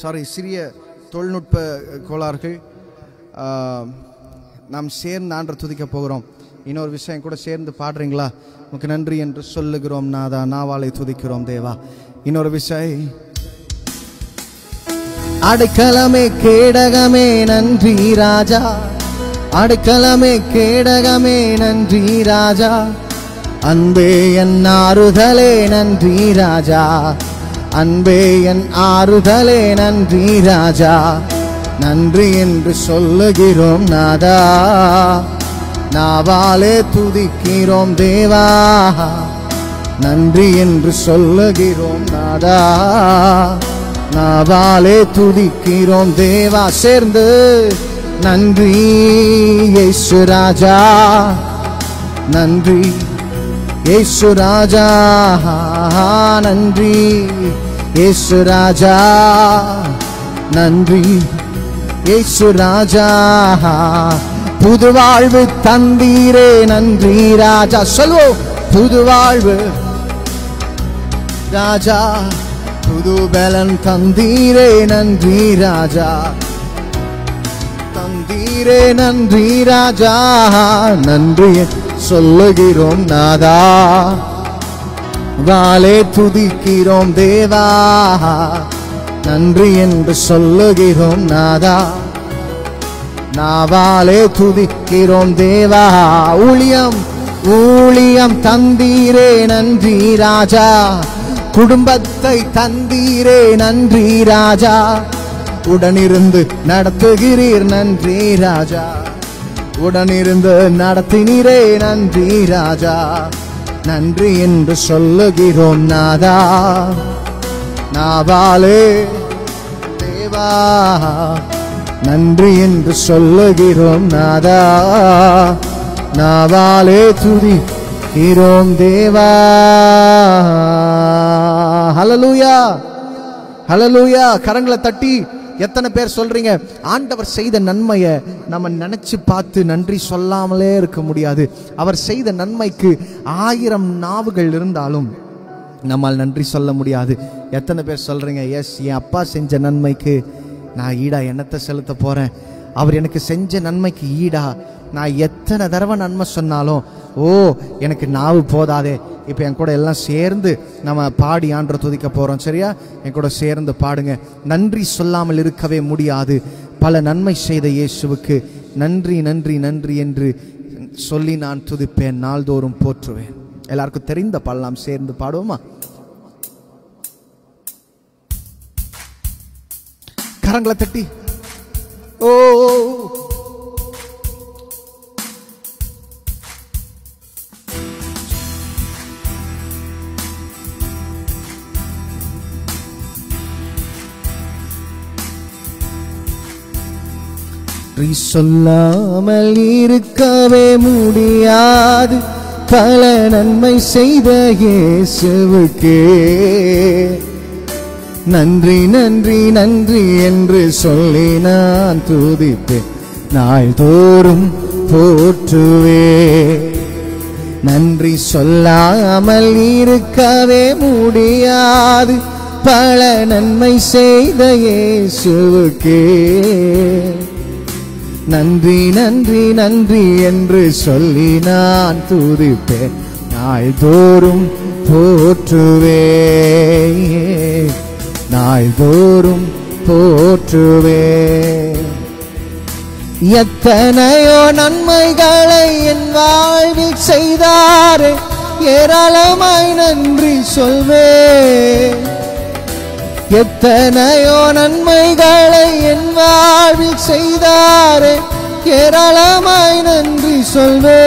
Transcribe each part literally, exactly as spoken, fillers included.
Sorry சிறிய தொழில்நுட்ப கோளாறுகள் நாம் சேர்ந்து ஆண்டவர் துதிக்கப் போகிறோம். இன்னொரு விஷயம் கூட சேர்ந்து பாடுறீங்களா? உனக்கு நன்றி என்று சொல்லுகிறோம் நாதா, நாவாலை துதிக்கிறோம் தேவா. இன்னொரு விஷயம், அடைக்கலமே கேடகமே நன்றி ராஜா, அடைக்கலமே கேடகமே நன்றி ராஜா, அன்பே என் ஆறுதலே நன்றி ராஜா, அன்பே என் ஆறுதலே நன்றி ராஜா, நன்றி என்று சொல்லுகிறோம் நாதா, நாவாலே துதிக்கிறோம் தேவா, நன்றி என்று சொல்லுகிறோம் நாதா, நாவாலே துதிக்கிறோம் தேவா. சேர்ந்து நன்றி இயேசு ராஜா, நன்றி இயேசு ராஜா, நன்றி இயேசு ராஜா, நன்றி இயேசு ராஜா, புது வாழ்வு தந்தீரே நன்றி ராஜா. சொல்வோம், புது வாழ்வு ராஜா, புது பலன் தந்தீரே நன்றி ராஜா, தந்தீரே நன்றி ராஜா, நன்றி சொல்லுகிறோம் நாதா, வாலே துதிக்கிறோம் தேவா, நன்றி என்று சொல்லுகிறோம் நாதா, நாவாலே துதிக்கிறோம் தேவா, ஊழியம் ஊழியம் தந்தீரே நன்றி ராஜா, குடும்பத்தை தந்தீரே நன்றி ராஜா, உடனிருந்து நடத்துகிறீர் நன்றி ராஜா, உடனிருந்து நடத்தினீரே நன்றி ராஜா, நன்றி என்று சொல்லுகிறோம் நாதா, நாவாலே தேவா, நன்றி என்று சொல்லுகிறோம் நாதா, நாவாலே துதிக்கிறோம் தேவா. ஹல்லேலூயா, ஹல்லேலூயா. கரங்களை தட்டி எத்தனை பேர் சொல்றீங்க? ஆண்டவர் செய்த நன்மையை நம்ம நினைச்சு பார்த்து நன்றி சொல்லாமலே இருக்க முடியாது. அவர் செய்த நன்மைக்கு ஆயிரம் நாவுகள் இருந்தாலும் நம்மால் நன்றி சொல்ல முடியாது. எத்தனை பேர் சொல்றீங்க? எஸ், என் அப்பா செஞ்ச நன்மைக்கு நான் ஈடா என்னத்தை செலுத்த போறேன், அவர் எனக்கு செஞ்ச நன்மைக்கு ஈடா நான் எத்தனை தடவை நன்மை சொன்னாலும் ஓ எனக்கு நாவு போதாதே. இப்போ என் கூட எல்லாம் சேர்ந்து நம்ம பாடி ஆண்டவரை துதிக்க போகிறோம். சரியா? என் கூட சேர்ந்து பாடுங்க. நன்றி சொல்லாமல் இருக்கவே முடியாது. பல நன்மை செய்த இயேசுவுக்கு நன்றி நன்றி நன்றி என்று சொல்லி நான் துதிப்பேன், நாள்தோறும் போற்றுவேன். எல்லாருக்கும் தெரிந்த பாடலாம் சேர்ந்து பாடுவோமா? கரங்களை தட்டி ஓ நன்றி சொல்லாமல் இருக்கவே முடியாது. பல நன்மை செய்த இயேசுவுக்கு நன்றி நன்றி நன்றி என்று சொல்லி நான் துதிப்பேன், நாள்தோறும் போற்றுவே. நன்றி சொல்லாமல் இருக்கவே முடியாது. பல நன்மை செய்த இயேசுவுக்கு நன்றி நன்றி நன்றி என்று சொல்லி நான் துதிப்பேன், நாள்தோறும் போற்றுவே, நாள்தோறும் போற்றுவே. எத்தனையோ நன்மைகளை என் வாழ்வில் செய்தாரே, ஏராளமாய் நன்றி சொல்வே. எத்தனையோ நன்மைகளை என் வாழ்வில் செய்தாரே, ஏராளமாய் நன்றி சொல்வே.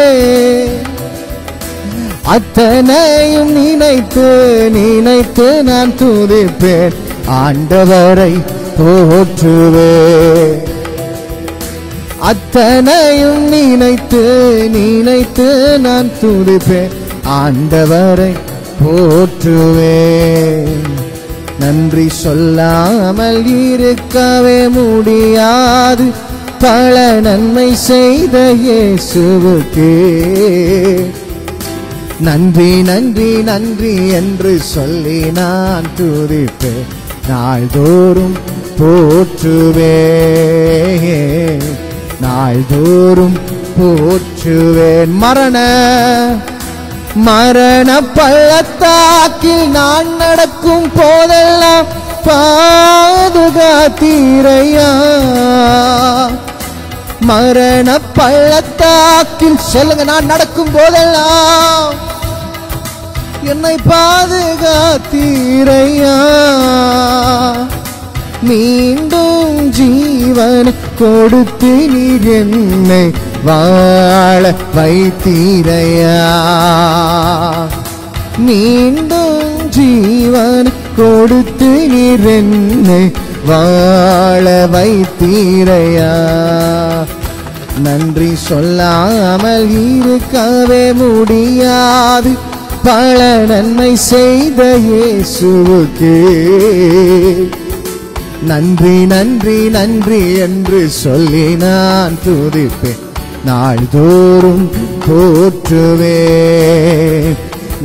அத்தனையும் நினைத்து நினைத்து நான் துதிப்பேன், ஆண்டவரை போற்றுவே. அத்தனையும் நினைத்து நினைத்து நான் துதிப்பேன், ஆண்டவரை போற்றுவே. நன்றி சொல்லாமல் இருக்கவே முடியாது. பல நன்மை செய்த இயேசுவுக்கு நன்றி நன்றி நன்றி என்று சொல்லி நான் துதிப்பேன், நாள்தோறும் போற்றுவே நாள்தோறும் போற்றுவேன். மரண மரண பள்ளத்தாக்கில் நான் நடக்கும் போதெல்லாம் பாதுகாத்தீரையா. மரண பள்ளத்தாக்கில் சொல்லுங்க, நான் நடக்கும் போதெல்லாம் என்னை பாதுகாத்தீரையா. மீண்டும் ஜீவன் கொடுத்து நீர் என்னை வாழ வைத்தீரையா. மீண்டும் ஜீவன் கொடுத்து நீர் என்னை வாழ வைத்தீரையா. நன்றி சொல்லாமல் இருக்கவே முடியாது, பல நன்மை செய்த இயேசுவுக்கு நன்றி நன்றி நன்றி என்று சொல்லி நான் துதிப்பேன். நாள்தோறும் போற்றுவேன்.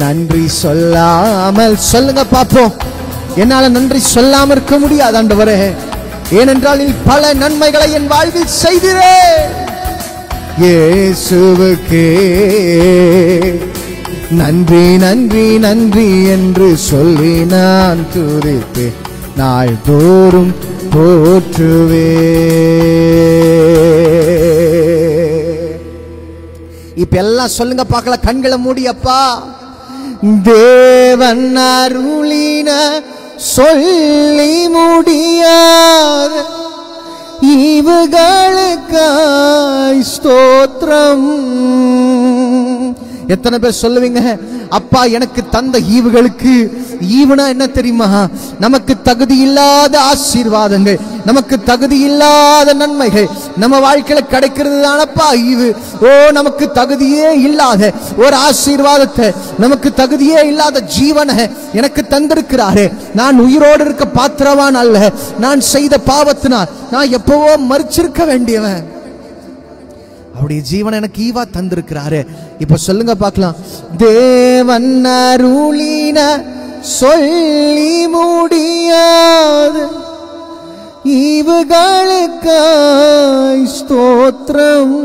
நன்றி சொல்லாமல் சொல்லுங்க பாப்போம். என்னால நன்றி சொல்லாமல் இருக்க முடியாது ஆண்டவரே, ஏனென்றால் நீ பல நன்மைகளை என் வாழ்வில் செய்திரே. இயேசுவுக்கே நன்றி நன்றி நன்றி என்று சொல்லி நான் துதிப்பேன். நாள்தோறும் போற்றுவே. இப்ப எல்லாம் சொல்லுங்க பார்க்கலாம், கண்களை மூடியப்பா. தேவன் அருளின சொல்லி முடியாத இவர்களுக்காய் ஸ்தோத்திரம். எத்தனை பேர் சொல்லுவீங்க, அப்பா எனக்கு தந்த ஈவுகளுக்கு? ஈவுனா என்ன தெரியுமா? நமக்கு தகுதி இல்லாத ஆசீர்வாதங்கள், நமக்கு தகுதி இல்லாத நன்மைகள் நம்ம வாழ்க்கையில கிடைக்கிறது தானப்பா ஈவு. ஓ, நமக்கு தகுதியே இல்லாத ஒரு ஆசீர்வாதத்தை, நமக்கு தகுதியே இல்லாத ஜீவனை எனக்கு தந்திருக்கிறாரு. நான் உயிரோடு இருக்க பாத்திரவான் அல்ல, நான் செய்த பாவத்தினால் நான் எப்பவோ மறிச்சிருக்க வேண்டியவன். அவருடைய ஜீவன் எனக்கு ஈவா தந்திருக்கிறாரு. இப்ப சொல்லுங்க பார்க்கலாம். தேவன் அருளின சொல்லி முடியாது இவர்களுக்காய் ஸ்தோத்திரம்.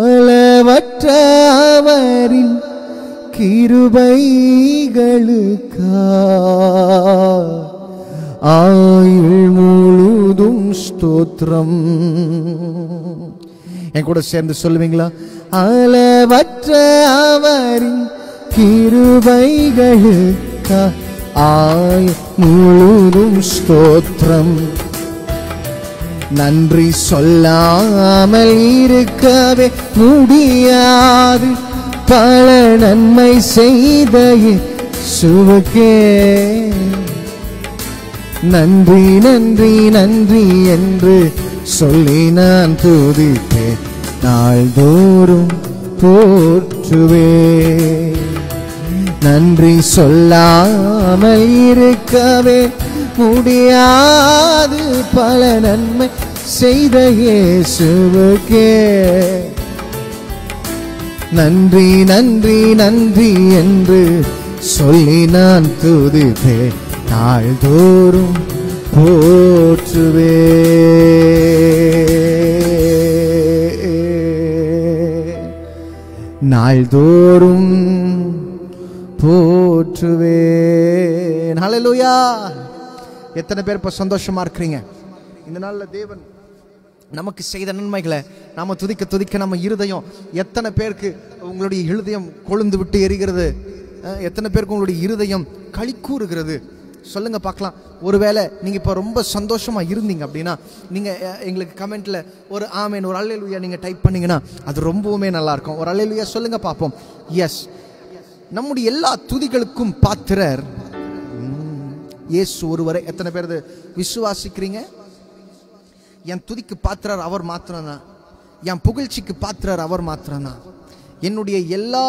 அளவற்ற அவரின் கிருபைகளுக்காய் ஆயுள் முழுதும் ஸ்தோத்திரம். என் கூட சேர்ந்து சொல்லுவீங்களா? அளவற்ற அவரின் கிருபைகளுக்கு ஆயுள் முழுதும் ஸ்தோத்திரம். நன்றி சொல்லாமல் இருக்கவே முடியாது, பல நன்மை செய்த இயேசுவுக்கே நன்றி நன்றி நன்றி என்று சொல்லி நான் துதிப்பேன். நாள்தோறும் போற்றுவேன். நன்றி சொல்லாமல் இருக்கவே முடியாது, பல நன்மை செய்த இயேசுவுக்கே நன்றி நன்றி நன்றி என்று சொல்லி நான் துதிப்பேன். நாள்தோறும் போற்றுவே. நாள்தோறும் போற்றுவே. ஹல்லேலூயா. எத்தனை பேர் இப்ப சந்தோஷமா இருக்கிறீங்க? இந்த நாள்ல தேவன் நமக்கு செய்த நன்மைகளை நாம துதிக்க துதிக்க நம்ம இருதயம், எத்தனை பேருக்கு உங்களுடைய இருதயம் கொழுந்து விட்டு எரிகிறது? எத்தனை பேருக்கு உங்களுடைய இருதயம் களி கூறுகிறது? சொல்லுங்க பார்க்கலாம். ஒருவேளை நீங்கள் இப்போ ரொம்ப சந்தோஷமா இருந்தீங்க அப்படின்னா நீங்கள் எங்களுக்கு கமெண்ட்ல ஒரு ஆமேன், ஒரு அல்லேலூயா நீங்கள் டைப் பண்ணீங்கன்னா அது ரொம்பவுமே நல்லா இருக்கும். ஒரு அல்லேலூயா சொல்லுங்க பார்ப்போம். எஸ், நம்முடைய எல்லா துதிகளுக்கும் பாத்திரர் இயேசு ஒருவரை. எத்தனை பேர் விசுவாசிக்கிறீங்க? என் துதிக்கு பாத்திரர் அவர் மாத்திரம் தான், என் புகழ்ச்சிக்கு பாத்திரர் அவர் மாத்திரம் தான், என்னுடைய எல்லா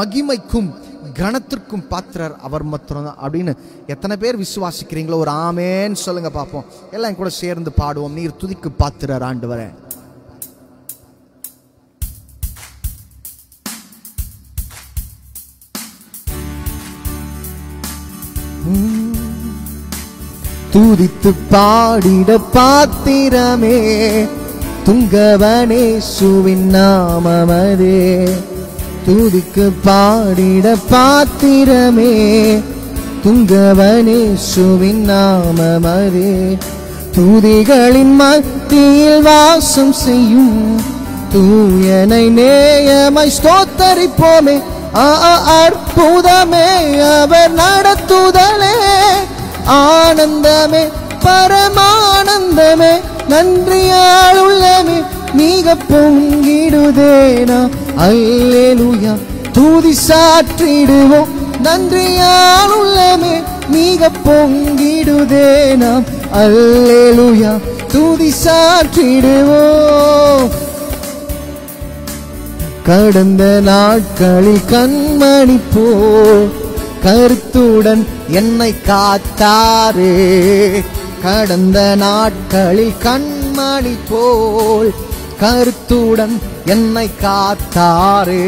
மகிமைக்கும் கணத்திற்கும் பாத்திரர் அவர் மாத்திரம் தான் அப்படின்னு எத்தனை பேர் விசுவாசிக்கிறீங்களோ ஒரு ஆமேன்னு சொல்லுங்க பார்ப்போம். எல்லாம் கூட சேர்ந்து பாடுவோம். நீர் துதிக்கு பாத்திரர் ஆண்டவரே. துதித்து பாடிட பாத்திரமே துங்கவனேசுவின் நாமமதே. துதிக்கு பாடிட பாத்திரமே துங்கவனேசுவின் நாமமதே. துதிகளின் மத்தியில் வாசம் செய்யும் தூயனை நேயமாய் ஸ்தோத்தரிப்போமே. அற்புதமே அவர் நடத்துதலே, ஆனந்தமே பரமானந்தமே, நன்றியால் உள்ளமே மிக பொங்கிடுதேனா. அல்லேலூயா துதி சாற்றிடுவோம், நன்றியால் உள்ளமே மிக பொங்கிடுதேனா. அல்லேலூயா துதி சாற்றிடுவோம். கடந்த நாட்களில் கண்மணி போல் கருத்துடன் என்னை காத்தாரே. கடந்த நாட்களில் கண்மணி போல் கருத்துடன் என்னை காத்தாரே.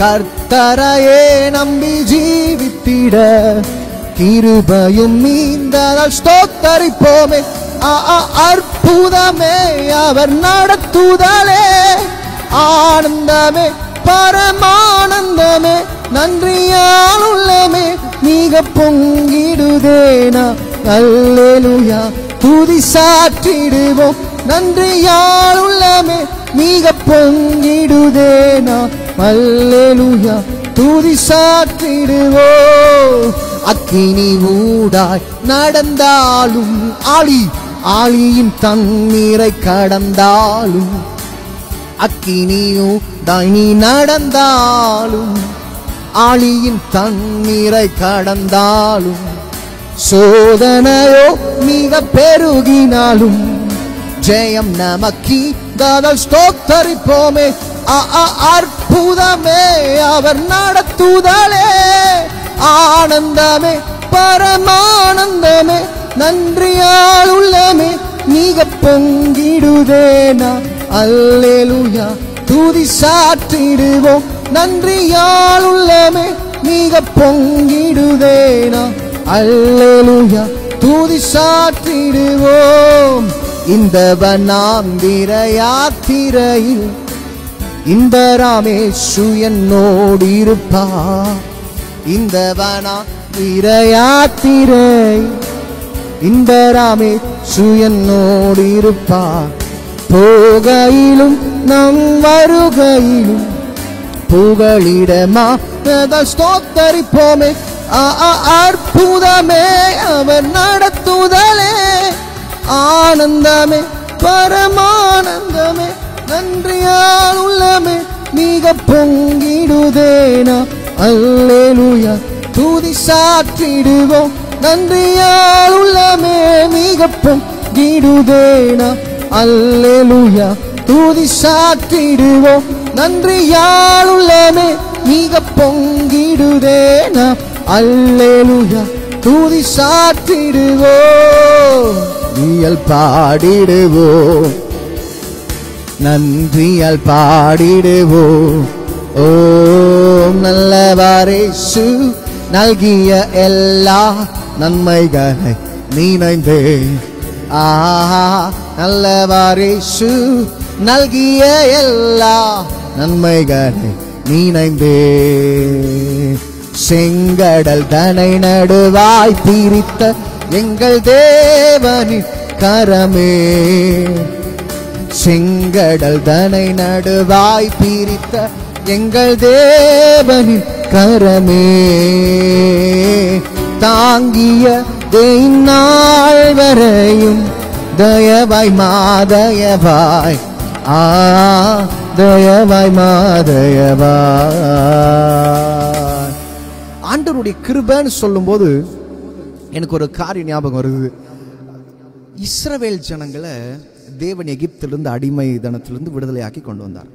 கர்த்தரையே நம்பி ஜீவித்திட கிருபையும் மீந்ததால் ஸ்தோத்தரிப்போமே. அற்புதமே அவர் நடத்துதலே, ஆனந்தமே பரமானந்தமே, நன்றியால் உள்ளமே மிக பொங்கிடுதேனா. அல்லேலூயா துதி சாற்றிடுவோம், நன்றியால் உள்ளமே மிக பொங்கிடுதேனா. அல்லேலூயா துதி சாற்றிடுவோம். அக்கினி ஊடாய் நடந்தாலும் ஆழி ஆழியின் தண்ணீரை கடந்தாலும், அக்கினியோ தாய்னி நடந்தாலும் ஆழியின் தண்ணீரை கடந்தாலும், சோதனையோ மிக பெருகினாலும் ஜெயம் நமக்கு தாதால் ஸ்தோத்தரிப்போமே. அற்புதமே அவர் நடத்துதலே, ஆனந்தமே பரமானந்தமே, நன்றியால் உள்ளமே மிக பொங்கிடுதேனா. அல்லேலூயா துதி சாற்றிடுவோம், நன்றியால் உள்ளமே மிக பொங்கிடுதேனா. அல்லேலூயா துதி சாற்றிடுவோம். இந்த வனாந்திர யாத்திரையில் இந்த ராமேசு என்னோடு இருப்பார். இந்த வனாந்திர யாத்திரை இந்த ராமேசு என்னோடு இருப்பார். போகையிலும் நம் வருகையிலும் புகழிடமா ஸ்தோத்தரிப்போமே. அற்புதமே அவர் நடத்துதலே, ஆனந்தமே பரமானந்தமே, நன்றியால் உள்ளமே மிக பொங்கிடுதேனா. அல்லேலூயா துதி சாற்றிடுவோம், நன்றியால் உள்ளமே மிக பொங்கிடுதேனா. அல்லேலூயா துதி சாற்றிடுவோம், நன்றியால் உள்ளமே மிக பொங்கிடுதேனா. அல்லேலூயா துதி சாற்றிடுவோம். இயல் பாடிடுவோம், நன்றியால் பாடிடுவோம். ஓம் நல்லவரேசு நல்கிய எல்லா நன்மைகளை நினைந்தே. ஆஹா நல்லவரேசு நல்கிய எல்லா நன்மைகளை நினைந்தே. செங்கடல் தனை நடுவாய் பிரித்த எங்கள் தேவனின் கரமே. செங்கடல் தனை நடுவாய் பிரித்த எங்கள் தேவனின் கரமே. தாங்கிய தேநாள் வரையும் தயவாய் மாதயவாய். ஆ தயவாய் மாதயவாய். ஆண்டவருடைய கிருபைன்னு சொல்லும்போது எனக்கு ஒரு காரியம் ஞாபகம் வருது. இஸ்ரவேல் ஜனங்களை தேவன் எகிப்திலிருந்து அடிமை தனத்திலிருந்து விடுதலையாக்கி கொண்டு வந்தார்.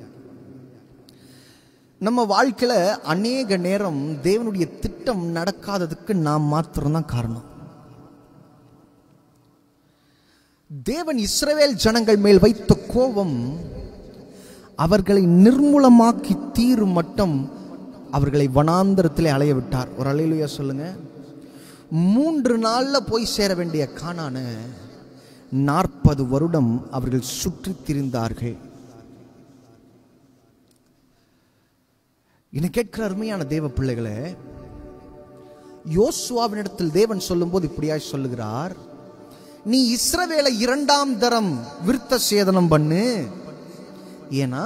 நம்ம வாழ்க்கையில அநேக நேரம் தேவனுடைய திட்டம் நடக்காததுக்கு நாம் மாத்திரம்தான் காரணம். தேவன் இஸ்ரவேல் ஜனங்கள் மேல் வைத்த கோபம் அவர்களை நிர்மூலமாக்கி தீரும் மட்டும் அவர்களை வனாந்திரத்திலே அலைய விட்டார். ஒரு அலையிலுயா சொல்லுங்க. மூன்று நாள்ல போய் சேர வேண்டிய கானானை நாற்பது வருடம் அவர்கள் சுற்றி திரிந்தார்கள். இன கேட்கிற அருமையான தேவ பிள்ளைகளே, யோசுவாவினிடத்தில் தேவன் சொல்லும்போது இப்படியாய் சொல்லுகிறார், நீ இஸ்ரவேலை இரண்டாம் தரம் விருத்த சேதனம் பண்ணு. ஏன்னா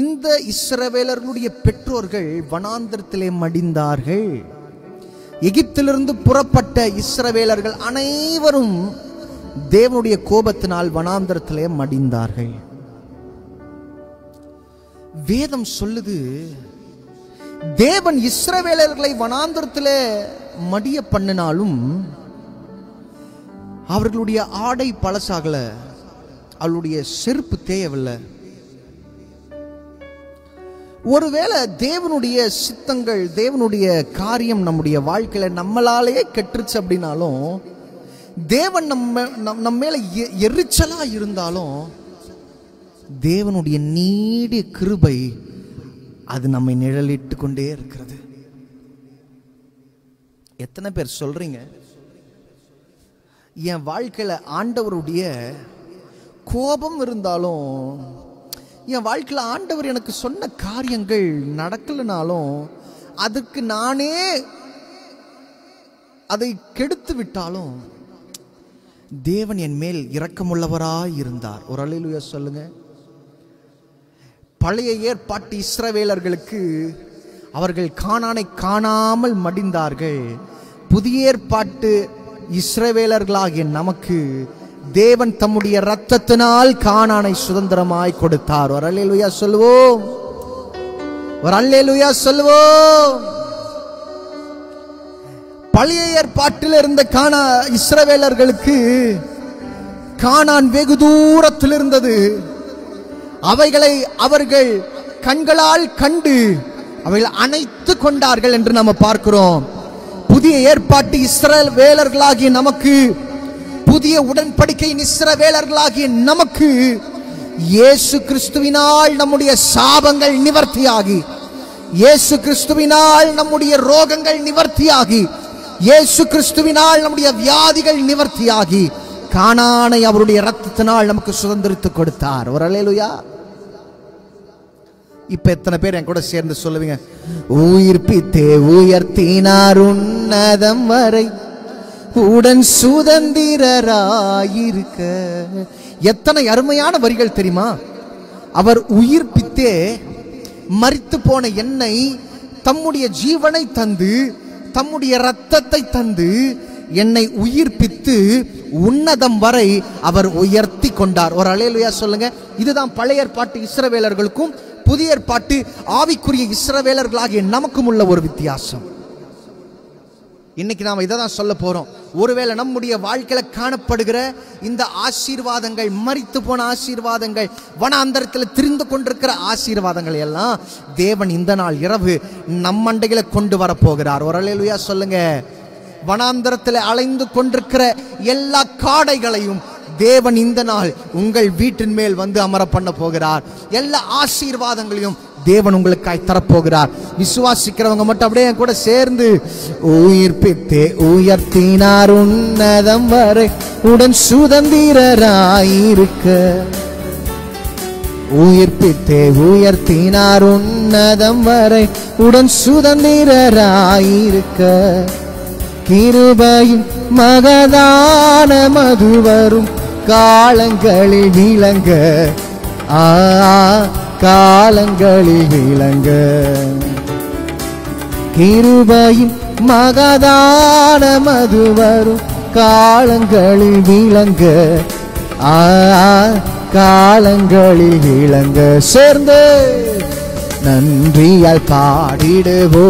இந்த இஸ்ரவேலர்களுடைய பெற்றோர்கள் வனாந்திரத்திலே மடிந்தார்கள். எகிப்திலிருந்து புறப்பட்ட இஸ்ரவேலர்கள் அனைவரும் தேவனுடைய கோபத்தினால் வனாந்திரத்திலே மடிந்தார்கள். வேதம் சொல்லுது, தேவன் இஸ்ரவேலர்களை வனாந்திரத்திலே மடிய பண்ணினாலும் அவர்களுடைய ஆடை பழசாகல, அவளுடைய செருப்பு தேயவில்லை. ஒருவேளை தேவனுடைய சித்தங்கள், தேவனுடைய காரியம் நம்முடைய வாழ்க்கையில நம்மளாலேயே கெட்டுருச்சு அப்படின்னாலும், தேவன் நம்ம நம்ம மேல எரிச்சலா இருந்தாலும், தேவனுடைய நீடிய கிருபை அது நம்மை நிழலிட்டு கொண்டே இருக்கிறது. எத்தனை பேர் சொல்றீங்க, என் வாழ்க்கையில ஆண்டவருடைய கோபம் இருந்தாலும், என் வாழ்க்கையில் ஆண்டவர் எனக்கு சொன்ன காரியங்கள் நடக்கலைனாலும், அதுக்கு நானே அதை கெடுத்து விட்டாலும், தேவன் என் மேல் இரக்கமுள்ளவராய் இருந்தார். ஒரு அல்லேலூயா சொல்லுங்க. பழைய ஏற்பாட்டு இஸ்ரவேலர்களுக்கு அவர்கள் கானானை காணாமல் மடிந்தார்கள். புதிய ஏற்பாட்டு இஸ்ரவேலர்களாகிய நமக்கு தேவன் தம்முடைய ரத்தத்தினால் கானானை சுதந்திரமாய் கொடுத்தார். ஒரு அல்லேலூயா சொல்லுவோம், ஒரு அல்லேலூயா சொல்லுவோம். பழைய ஏற்பாட்டில் இருந்த கானா இஸ்ரவேலர்களுக்கு கானான் வெகு தூரத்தில் இருந்தது. அவைகளை அவர்கள் கண்களால் கண்டு அவைகள் அணைத்து கொண்டார்கள் என்று நாம் பார்க்கிறோம். புதிய ஏற்பாட்டு இஸ்ரவேலர்களாகிய நமக்கு, புதிய உடன்படிக்கையின் இஸ்ரவேலர்களாகிய நமக்கு இயேசு கிறிஸ்துவினால் நம்முடைய சாபங்கள் நிவர்த்தியாகி, இயேசு கிறிஸ்துவினால் நம்முடைய ரோகங்கள் நிவர்த்தியாகி, இயேசு கிறிஸ்துவினால் நம்முடைய வியாதிகள் நிவர்த்தியாகி, கானானை அவருடைய ரத்தத்தினால் நமக்கு சுதந்திரித்து கொடுத்தார். ஒரு அல்லேலூயா. இப்ப எத்தனை பேர் என் கூட சேர்ந்து சொல்லுவீங்க, உயிர்ப்பித்தே உயர்த்தினார் உன்னதம் வரை உடன் சுதந்திரராயிருக்க. எத்தனை அருமையான வரிகள் தெரியுமா? அவர் உயிர்ப்பித்தே மரித்து போன என்னை தம்முடைய ஜீவனை தந்து, தம்முடைய ரத்தத்தை தந்து என்னை உயிர்ப்பித்து உன்னதம் வரை அவர் உயர்த்தி கொண்டார். ஒரு அல்லேலூயா சொல்லுங்க. இதுதான் பழைய ஏற்பாட்டு இஸ்ரவேலர்களுக்கும் புதிய ஏற்பாட்டு ஆவிக்குரிய இஸ்ரவேலர்களாகிய நமக்கும் உள்ள ஒரு வித்தியாசம். இன்னைக்கு நாம் இதை தான் சொல்ல போறோம். ஒருவேளை நம்முடைய வாழ்க்கையில காணப்படுகிற இந்த ஆசீர்வாதங்கள், மரித்து போன ஆசீர்வாதங்கள், வனாந்தரத்தில் திரிந்து கொண்டிருக்கிற ஆசீர்வாதங்கள் எல்லாம் தேவன் இந்த நாள் இரவு நம் மண்டையில கொண்டு வரப்போகிறார். ஒரு அல்லேலூயா சொல்லுங்க. வனாந்தரத்தில் அலைந்து கொண்டிருக்கிற எல்லா காடைகளையும் தேவன் இந்த நாள் உங்கள் வீட்டின் மேல் வந்து அமர பண்ண போகிறார். எல்லா ஆசீர்வாதங்களையும் தேவன் உங்களுக்காய் தரப்போகிறார். விசுவாசிக்கிறவங்க மட்டும் அப்படியே கூட சேர்ந்து, உயிர்ப்பித்தே உயர்த்தினார் உன்னதம் வரை உடன் சுதந்திரராயிருக்க, உயிர்ப்பித்தே உயர்த்தினார் உன்னதம் வரை உடன் சுதந்திரராயிருக்க, கிருபையின் மகதான மது வரும் காலங்களில் விளங்க, ஆ காலங்களில் விளங்க, கிருபையின் மகதான மது வரும் காலங்களில் விளங்க, ஆ காலங்களில் விளங்க. சேர்ந்து நன்றியால் பாடிடுவோ,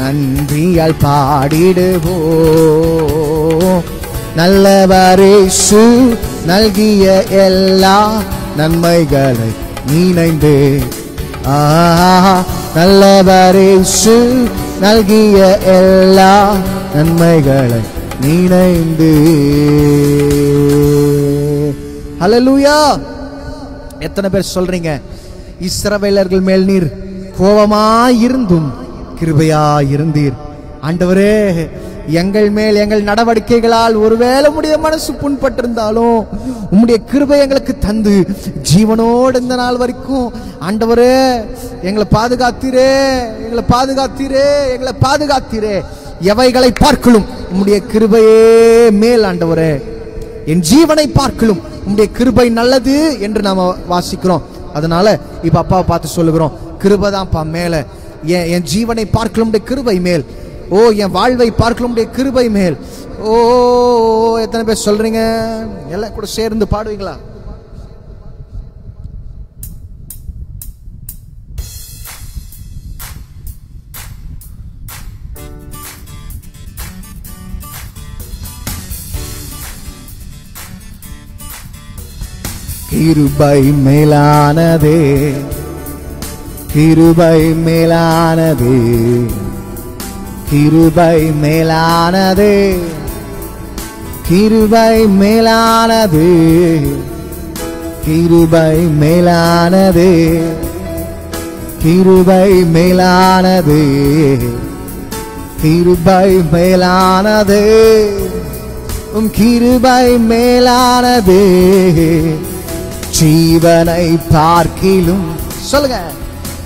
நன்றியால் பாடிடுவோ, நல்லவரேசு நல்கிய எல்லா நன்மைகளை நினைந்து, ஆ நல்லவரேசு நல்கிய எல்லா நன்மைகளை நினைந்து. ஹல்லேலூயா. எத்தனை பேர் சொல்றீங்க, இஸ்ரவேலர்கள் மேல் நீர் கோபமாயிருந்தும் கிருபையாயிருந்தீர், ஆண்டவரே எங்கள் மேல் எங்கள் நடவடிக்கைகளால் ஒருவேளை உம்முடைய மனசு புண்பட்டிருந்தாலும் உம்முடைய கிருபை எங்களுக்கு தந்து ஜீவனோடு இந்த நாள் வரைக்கும் ஆண்டவரே எங்களை பாதுகாத்தீரே எங்களை பாதுகாத்தீரே எங்களை பாதுகாத்தீரே எவைகளை பார்க்கலும் உம்முடைய கிருபையே மேல் ஆண்டவரே என் ஜீவனை பார்க்கலும் உம்முடைய கிருபை நல்லது என்று நாம் வாசிக்கிறோம். அதனால இப்ப அப்பாவை பார்த்து சொல்லுகிறோம், கிருபைதான்ப்பா மேலே, என் என் ஜீவனை பார்க்கலும்டைய கிருபை மேல், ஓ என் வாழ்வை பார்க்கலும்டைய கிருபை மேல். ஓ எத்தனை பேர் சொல்றீங்க? எல்லாம் கூட சேர்ந்து பாடுவீங்களா? கிருபை மேலானதே, கிருபை மேலானதே, கிருபை மேலானதே, கிருபை மேலானதே, கிருபை மேலானதே, கிருபை மேலானதே, கிருபை மேலானதே, உம் கிருபை மேலானதே, ஜீவனை பார்க்கிலும் சொல்லுங்க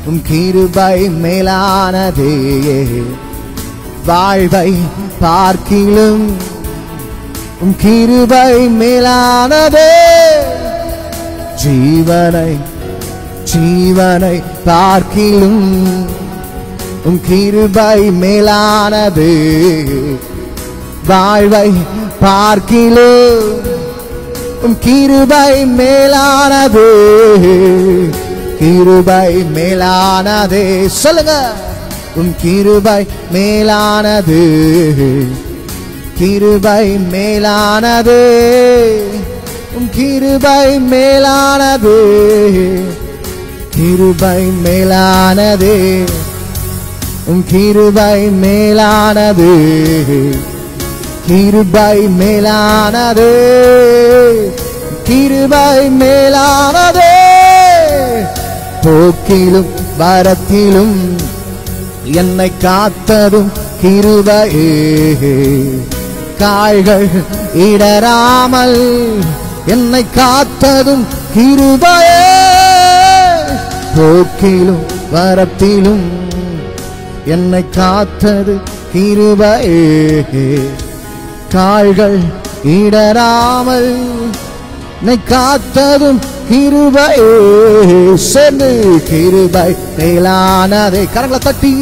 உம் கிருபை மேலானதே, வாழ்வை பார்க்கிலும் உம் கிருபை மேலானதே, ஜீவனை ஜீவனை பார்க்கிலும் உம் கிருபை மேலானதே, வாழ்வை பார்க்கிலும் உம் கிருபை மேலானதே, கிருபை மேலானதே சொல்லுங்க உம் கிருபை மேலானது, கிருபை மேலானது, உம் கிருபை மேலானது, கிருபை மேலானது, உம் கிருபை மேலானது, கிருபை மேலானது, கிருபை மேலானது, போக்கிலும் வரத்திலும் என்னை காத்ததும் கிருபையே, கால்கள் இடராமல் என்னை காத்ததும் கிருபையே, போக்கிலும் வரத்திலும் என்னை காத்தது கிருபையே, கால்கள் இடராமல் என்னை காத்ததும் கிருபையே, சென்று கிருபை மேலானதே கரங்களை தட்டி,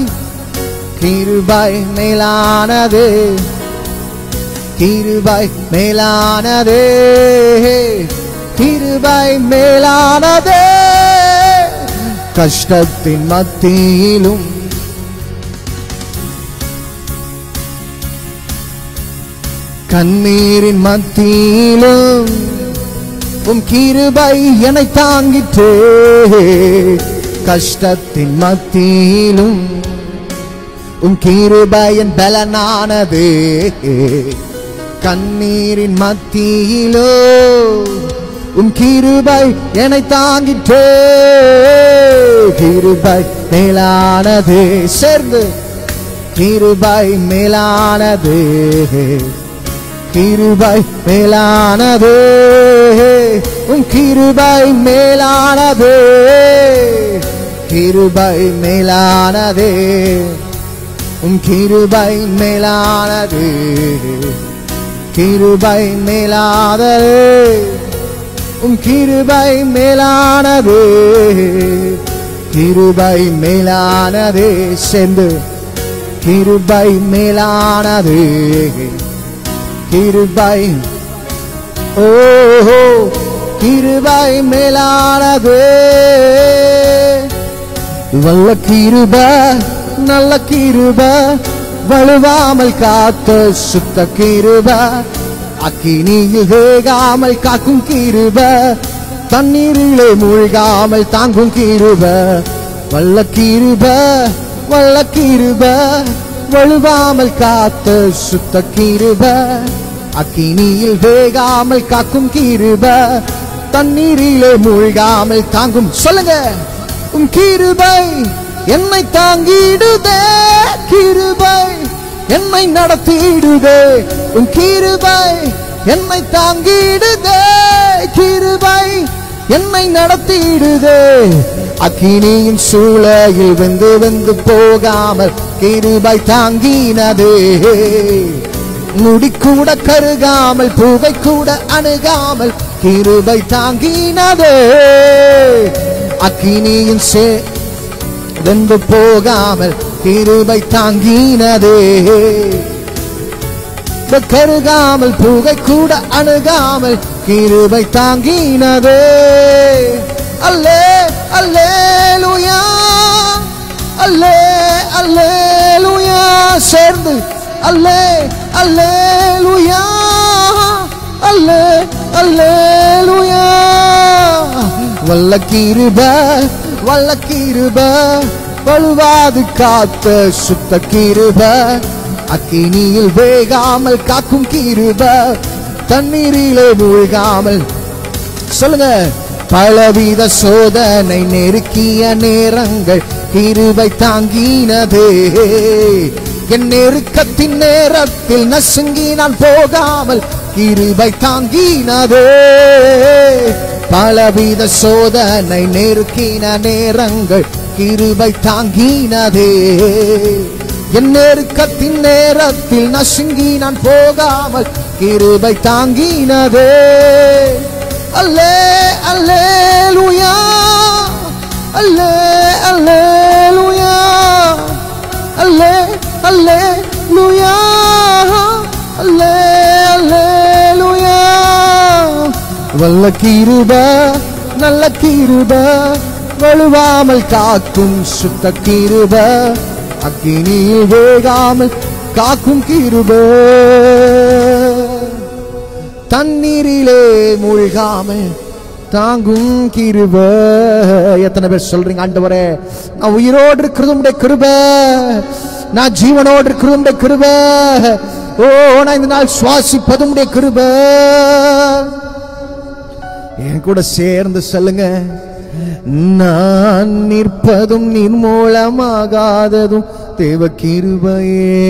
கிருபை மேலானதே, கிருபை மேலானதே, கிருபை மேலானதே, கஷ்டத்தின் மத்தியிலும் கண்ணீரின் மத்தியிலும் உம் கிருபை என்னை தாங்கிற்றே, கஷ்டத்தின் மத்தியிலும் உம் கிருபை என் பலனானது, கண்ணீரின் மத்தியிலோ உம் கிருபை என்னை தாங்கிற்றே, கிருபை மேலானது சேர்ந்து, கிருபை மேலானது, கிருபை மேலானது, உம் கிருபை மேலானது, கிருபை மேலானது, உம் கிருபை மேலானது, கிருபை மேலானது, உம் கிருபை மேலானது, கிருபை மேலானது சேர்ந்து, கிருபை மேலானது, கிருபை ஓஹோ, கிருபை மேலானது, வல்ல கிருபை, நல்ல கிருபை, வலுவாமல் காத்த சுத்த கிருபை, அக்கினியில் வேகாமல் காக்கும் கிருபை, தண்ணீரிலே மூழ்காமல் தாங்கும் கிருபை, வல்ல கிருபை, வல்ல கிருபை, வலுவாமல் காத்த சுத்த கிருபை, அக்கினியில் வேகாமல் காக்கும் கிருபை, தண்ணீரிலே மூழ்காமல் தாங்கும் சொல்லுங்க உம் கிருபை என்னை தாங்கிடுதே, கிருபை என்னை நடத்திடுதே உன் கிருபை என்னை தாங்கிடுதே கிருபை என்னை நடத்திடுதே அக்கினியின் சூளையில் வெந்து வெந்து போகாமல் கிருபை தாங்கினதே முடிக்கூட கருகாமல் பூவை கூட அணுகாமல் கிருபை தாங்கினதே அக்கினியின் சே வெந்து போகாமல் கிருபை தாங்கினதே கருகாமல் பூவை கூட அணுகாமல் கிருபை தாங்கினதே அல்லே அல்லேலூயா அல்லே அல்லேலூயா சேர்ந்து அல்லே அல்லேலூயா அல்லே அல்லேலூயா வல்ல கிருபை வல்ல கிருபை வலுவாது காத்த சுத்த கிருபை அக்கினியில் வேகாமல் காக்கும் கிருபை தண்ணீரிலே மூழ்காமல் சொல்லுங்க பலவித சோதனை நெருக்கிய நேரங்கள் கிருபை தாங்கினதே என் நெருக்கத்தின் நேரத்தில் நசுங்கி நான் போகாமல் கிருபை தாங்கினதே பலவித சோதனை நெருக்கின நேரங்கள் கிருபை தாங்கினதே என் நெருக்கத்தின் நேரத்தில் நசுங்கி நான் போகாமல் கிருபை தாங்கினதே அல்லே அல்லேலூயா அல்லே அல்லேலூயா அல்லே அல்லேலூயா அல்லே அல்லேலூயா வல்ல கிருபை நல்ல கிருபை வலுவாமல் காக்கும் சுத்த கிருபை அக்கினியில் வேகாமல் காக்கும் கிருபை தண்ணீரிலே மூழ்காமல் தாங்கும் கிருபை எத்தனை பேர் சொல்றீங்க ஆண்டவரே நான் உயிரோடு இருக்கிறது உடைய கிருபை நான் ஜீவனோடு இருக்கிறது உடைய கிருபை ஓ நான் இந்த நாள் சுவாசிப்பது உடைய கிருபை என் கூட சேர்ந்து சொல்லுங்க நான் நிற்பதும் நிர்மூலமாகாததும் தேவ கிருபையே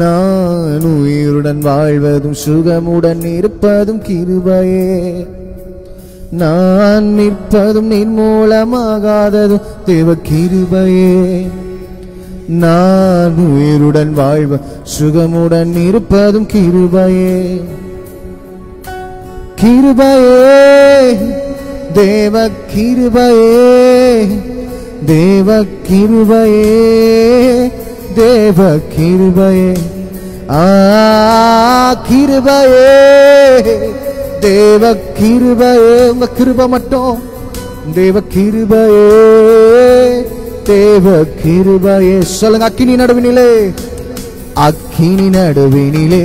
நான் உயிருடன் வாழ்வதும் சுகமுடன் இருப்பதும் கிருபையே நான் நிற்பதும் நிர்மூலமாகாததும் தேவ கிருபையே நான் உயிருடன் வாழ்வ சுகமுடன் இருப்பதும் கிருபையே கிருபையே தேவ கிருபையே தேவ கிருபையே தேவ கிருபையே ஆ கிருபையே தேவ கிருபையே உங்க கிருபை மட்டும் தேவ கிருபையே தேவ கிருபையே சொல்லுங்க அக்கினி நடுவினிலே அக்கினி நடுவினிலே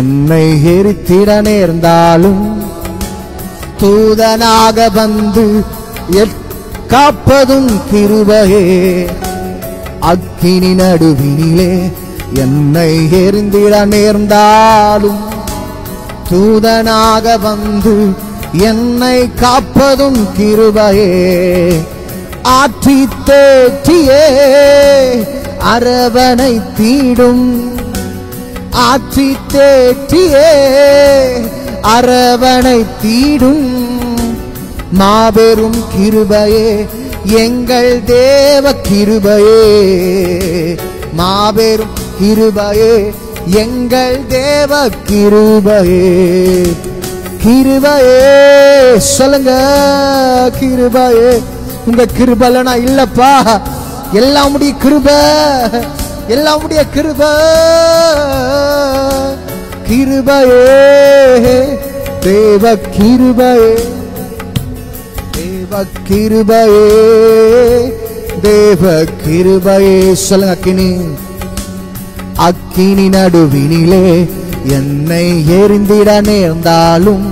என்னை எரித்திட நேர்ந்தாலும் தூதனாக வந்து காப்பதும் கிருபையே அக்கினி நடுவினிலே என்னை எரிந்திட நேர்ந்தாலும் தூதனாக வந்து என்னை காப்பதும் கிருபையே ஆற்றி தேற்றியே அரவணை தீடும் ஆற்றி தேற்றியே அரவணை தீடும் மாபெரும் கிருபையே எங்கள் தேவ கிருபையே மாபெரும் கிருபையே எங்கள் தேவ கிருபையே கிருபையே சொல்லுங்க கிருபையே உங்க கிருபையில நான் இல்லப்பா எல்லாம் உடைய கிருபை எல்லாம் உடைய கிருபை கிருபையே தேவ கிருபையே தேவ கிருபையே தேவ கிருபையே சொல்லுங்க அக்கினி அக்கினி நடுவினிலே என்னை எரிந்திட நேர்ந்தாலும்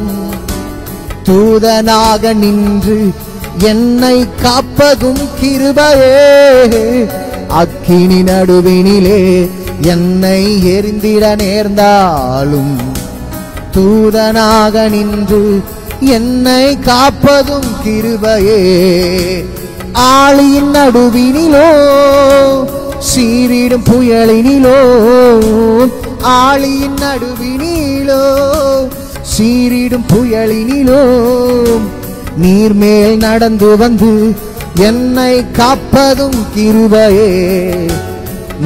தூதனாக நின்று என்னை காப்பதும் கிருபையே அக்கினி நடுவினிலே என்னை எரிந்திட நேர்ந்தாலும் தூதனாக நின்று என்னை காப்பதும் கிருபையே ஆளியின் நடுவினிலோ சீரிடும் புயலினிலோ ஆழியின் நடுவினிலோ சீரிடும் புயலினிலோ நீர் மேல் நடந்து வந்து என்னை காப்பதும் கிருபையே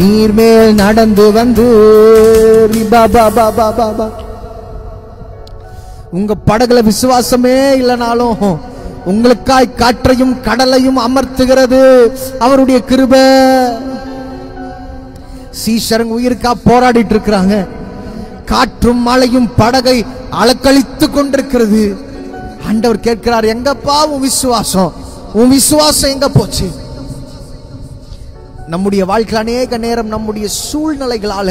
நீர் மேல் நடந்து வந்து உங்க படகுல விசுவாசமே இல்லைனாலும் உங்களுக்காய் காற்றையும் கடலையும் அமர்த்துகிறது அவருடைய கிருபை. சீஷருங்க உயிருக்கா போராடிட்டு இருக்கிறாங்க. காற்றும் மழையும் படகை அலக்களித்து கொண்டிருக்கிறது. ஆண்டவர் கேட்கிறார், எங்கப்பா உன் விசுவாசம்? உன் விசுவாசம் எங்க போச்சு? நம்முடைய வாழ்க்கையில் அநேக நேரம் நம்முடைய சூழ்நிலைகளால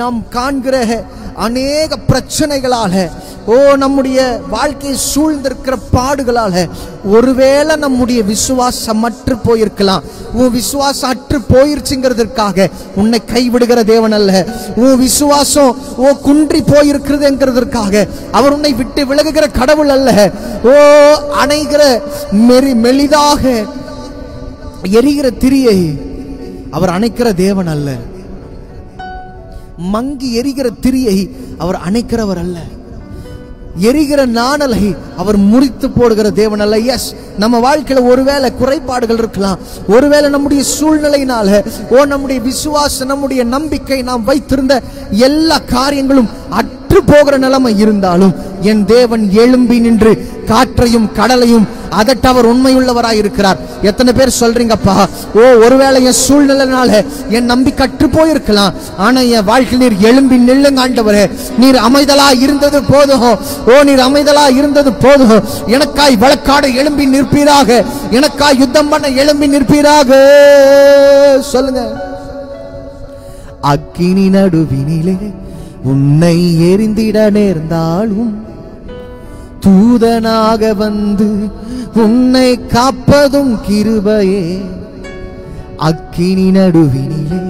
நாம் காண்கிற அநேக பிரச்சனைகளால ஓ நம்முடைய வாழ்க்கையை சூழ்ந்திருக்கிற பாடுகளால ஒருவேளை நம்முடைய விசுவாசம் அற்று போயிருக்கலாம். உன் விசுவாசம் அற்று போயிருச்சுங்கிறதுக்காக உன்னை கைவிடுகிற தேவன் அல்ல. உன் விசுவாசம் ஓ குன்றி போயிருக்கிறதுங்கிறதுக்காக அவர் உன்னை விட்டு விலகுகிற கடவுள் அல்ல. ஓ அணைகிற மெரி மெலிதாக எரிகிற திரியை அவர் அணைக்கிற தேவன் அல்ல. மங்கி எரிகிற திரியை அவர் அணைக்கிறவர் அல்ல. எரிகிற நாணலை அவர் முறித்து போடுகிற தேவன் அல்ல. எஸ், நம்ம வாழ்க்கையில ஒருவேளை குறைபாடுகள் இருக்கலாம். ஒருவேளை நம்முடைய சூழ்நிலையினால ஓ நம்முடைய விசுவாசம் நம்முடைய நம்பிக்கை நாம் வைத்திருந்த எல்லா காரியங்களும் அற்று போகிற நிலைமை இருந்தாலும் என் தேவன் எழும்பி நின்று காற்றையும் கடலையும் அதட்ட அவர் உண்மையுள்ளவராய் இருக்கிறார். எத்தனை பேர் சொல்றீங்கப்பா, ஓ ஒருவேளை என் சூழ்நிலைனால என் நம்பிக்கை அற்று போயிருக்கலாம், ஆனா என் வாழ்க்கை நீர் எழும்பி நில்லுங்க ஆண்டவரே, நீர் அமைதலா இருந்தது போதும், ஓ நீர் அமைதலா இருந்தது போதும், எனக்காய் வழக்காடு எழும்பி நிற்பீராக, எனக்காய் யுத்தம் பண்ண எழும்பி நிற்பீராக. சொல்லுங்க, அக்கினி நடுவினிலே உன்னை எரிந்திட நேர்ந்தாலும் தூதனாக வந்து உன்னை காப்பதும் கிருபையே. அக்கினி நடுவினிலே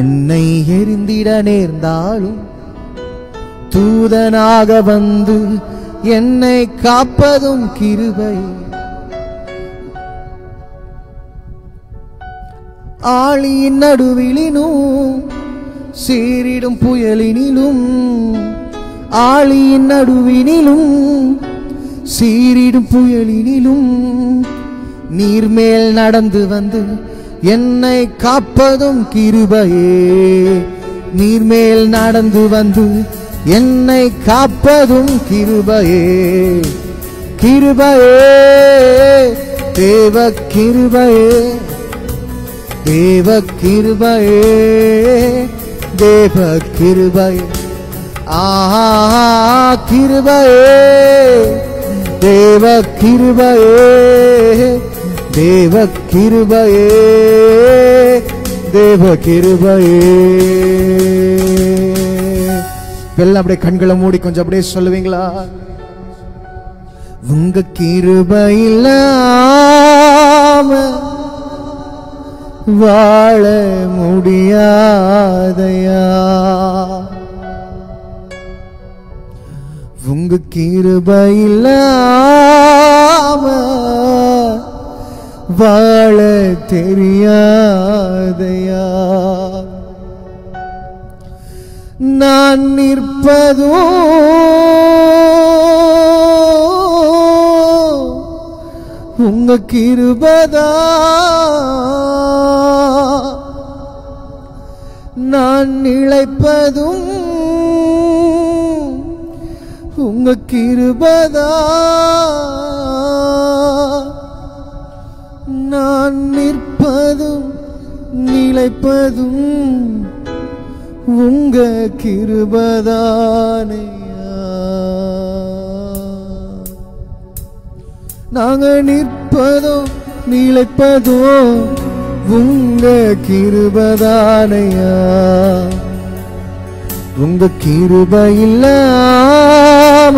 என்னை எரிந்திட நேர்ந்தாலும் தூதனாக வந்து என்னை காப்பதும் கிருபையே. ஆழியின் நடுவிலினும் சீரிடும் புயலினிலும் ஆழியின் நடுவினிலும் சீரிடும் புயலினிலும் நீர் மேல் நடந்து வந்து என்னை காப்பதும் கிருபையே. நீர் மேல் நடந்து வந்து என்னை காப்பதும் கிருபையே. கிருபையே தேவ கிருபையே, தேவ கிருபையே, தேவ கிருபையே, आ किरबाए देव किरबाए देव किरबाए देव किरबाए. எல்லாம் அப்படியே கண்களை மூடி கொஞ்சம் அப்படியே சொல்லுவீங்களா? உங்க கிருபை இல்லாம வாழ முடியாதையா. உங்க கிருபை இல்லாம வாழ தெரியாதையா. நான் நிற்பதோ உங்க கிருபைதா. நான் நிலைப்பதும் உங்க கிருபைதா. நான் நிற்பதும் நிலைப்பதும் உங்க கிருபைதானையா. நாங்க நிற்பதும் நிலைப்பதும் உங்க கிருபைதானையா. உங்க கிருபை இல்லாம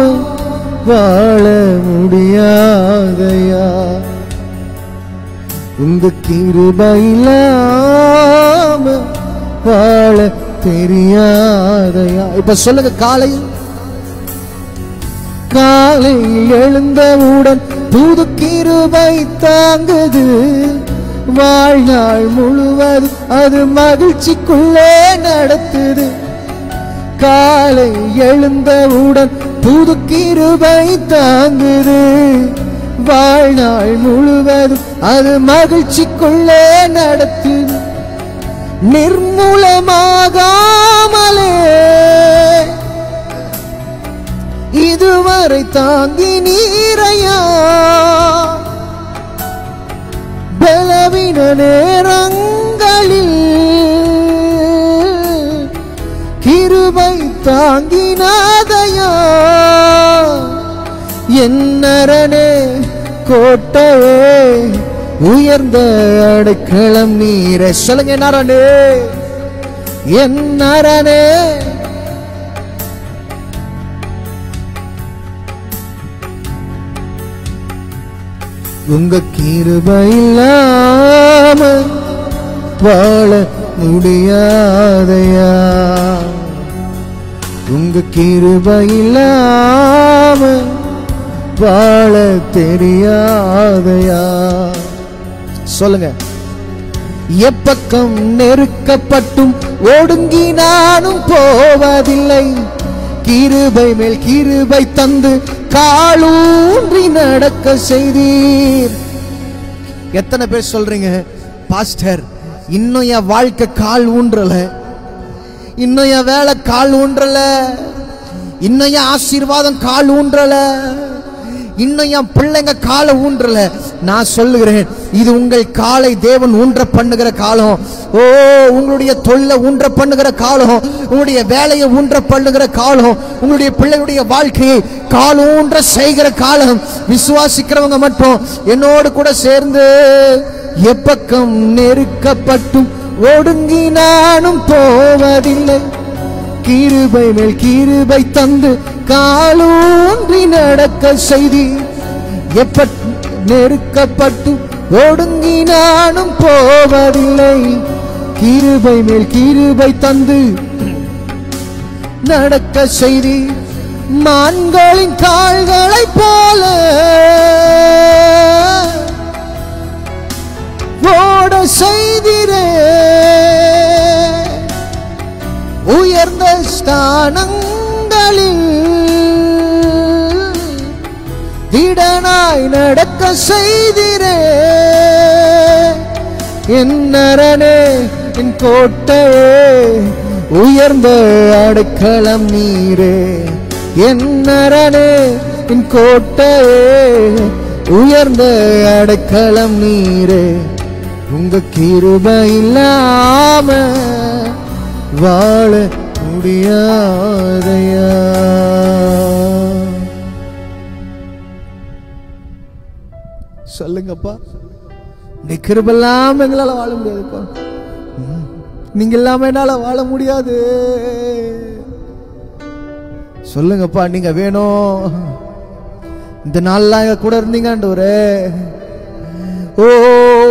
வாழ முடியாதையா. உங்க கிருபை இல்லாம வாழ தெரியாதையா. இப்ப சொல்லுங்க, காலை காலை எழுந்தவுடன் புது கிருபை தாங்குது வாழ்நாள் முழுவதும் அது மகிழ்ச்சிக்குள்ளே நடத்துது. காலை எழுந்தவுடன் புது கிருபை தாங்குது. வாழ்நாள் முழுவதும் அது மகிழ்ச்சிக்குள்ளே நடத்துது. நிர்மூலமாகாமலே இதுவரை தாங்கி நீரையா பலவீன நேரங்களில் கிருபை தாங்கினாதையா. என்னரணே கோட்டையே உயர்ந்த அடைக்கலம் நீரை. சொல்லுங்க நரணே என் நரணே. உங்க கிருபை இல்லாம வாழ முடியாதையா. உங்க கிருபை இல்லாம வாழ தெரியாதையா. சொல்லுங்க. எப்பக்கம் நெருக்கப்பட்டும் ஒடுங்கி நானும் போவதில்லை. கிருபை மேல் கிருபை தந்து காலூன்றி நடக்க செய்தீர். எத்தனை பேர் சொல்றீங்க பாஸ்டர் இன்னும் என் வாழ்க்கை கால் ஊன்றல, இன்னும் என் வேலை கால் ஊன்றல, இன்னும் என் ஆசீர்வாதம் கால் ஊன்றல, இன்னும் என் பிள்ளைங்க காலை ஊன்றல? நான் சொல்லுகிறேன், இது உங்கள் காலை தேவன் ஊன்ற பண்ணுகிற காலம். ஓ, உங்களுடைய தொல்லை ஊன்ற பண்ணுகிற காலம், உங்களுடைய வேலையை ஊன்ற பண்ணுகிற காலம், உங்களுடைய பிள்ளைகளுடைய வாழ்க்கையை கால் ஊன்ற செய்கிற காலம். விசுவாசிக்கிறவங்க மட்டும் என்னோடு கூட சேர்ந்து எப்பக்கம் நெருக்கப்பட்டும் ஒடுங்கி நானும் போவதில்லை. கிருபை மேல் கிருபை தந்து காலூன்றி நடக்க செய்தி. எப்ப நெருக்கப்பட்டு ஒடுங்கி நானும் போவதில்லை. கிருபை மேல் கிருபை தந்து நடக்க செய்தி. மான்களின் கால்களை போல ஓட செய்திரே. உயர்ந்த ஸ்தானங்களில் திடனாய் நடக்க செய்திரே. என் நரணே என் கோட்டையே உயர்ந்த அடைக்கலம் நீரே. என் நரணே என் கோட்டையே உயர்ந்த அடைக்கலம் நீரே. உங்க கிருபை இல்லாம வாழ முடியாதையா. சொல்லுங்கப்பா, நீ கிருபை இல்லாம எங்களால வாழ முடியாதுப்பா. நீங்க இல்லாம என்னால வாழ முடியாது. சொல்லுங்கப்பா, நீங்க வேணும். இந்த நாள்ல எங்க கூட இருந்தீங்க ஆண்டவரே. ஓ,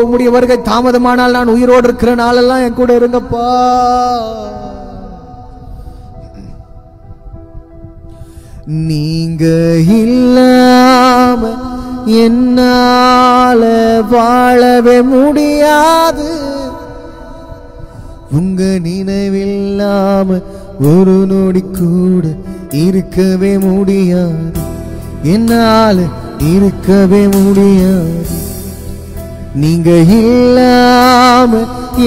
உம்முடைய வருகை தாமதமானால் நான் உயிரோடு இருக்கிற நாளெல்லாம் என் கூட இருங்கப்பா. நீங்க இல்லாம என்னால வாழவே முடியாது. உங்க நினைவில்லாம ஒரு நொடி கூட இருக்கவே முடியாது. என்னால இருக்கவே முடியாது. நீங்க இல்லாம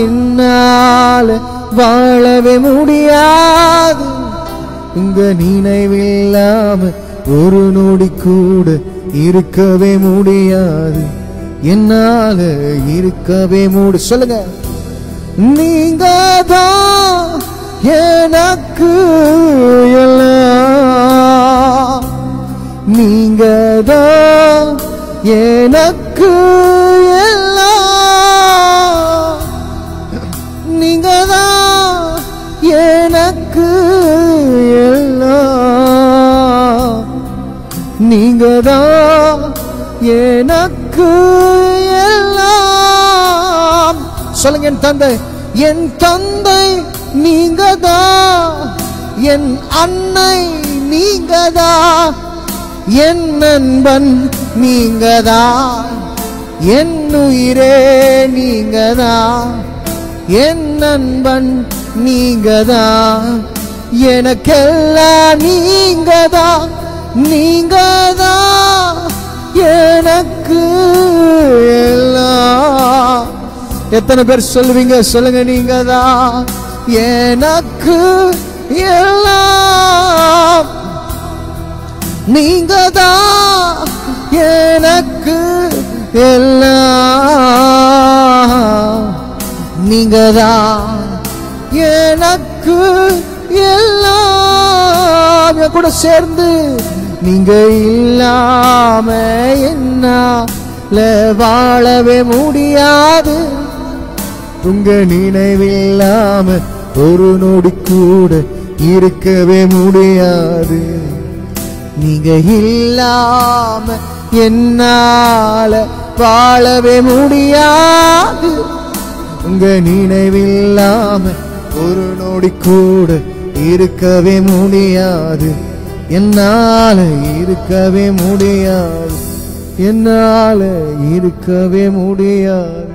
என்னால வாழவே முடியாது. உங்க நினைவில்லாம ஒரு நொடி கூட இருக்கவே முடியாது. என்னால இருக்கவே முடி. சொல்லுங்க. நீங்க தான் எனக்கு எல்லாம். நீங்க தான் எனக்கு எல்லாம். நீங்க தான் எனக்கு எல்லாம். நீங்க தான் எனக்கு எல்லாம். சொல்லுங்க. என் தந்தை என் தந்தை நீங்க தான். என் அன்னை நீங்க தான். என் நண்பன் நீங்க தான். என்னுயிரே நீங்கதா, என் நண்பன் நீங்கதா, எனக்கெல்லாம் நீங்கதா, நீங்கதா எனக்கு எல்லாம். எத்தனை பேர் சொல்லுவீங்க? சொல்லுங்க, நீங்கதா எனக்கு எல்லாம், நீங்கதா எனக்கு எல்லாம், நீங்கதா எனக்கு எல்லாம். என் கூட சேர்ந்து நீங்க இல்லாம என்னால வாழவே முடியாது, உங்க நினைவில்லாம ஒரு நொடி கூட இருக்கவே முடியாது. நீங்க இல்லாம என்னால வாழவே முடியாது, உங்க நினைவில்லாம ஒரு நொடி கூட இருக்கவே முடியாது, என்னால இருக்கவே முடியாது, என்னால இருக்கவே முடியாது,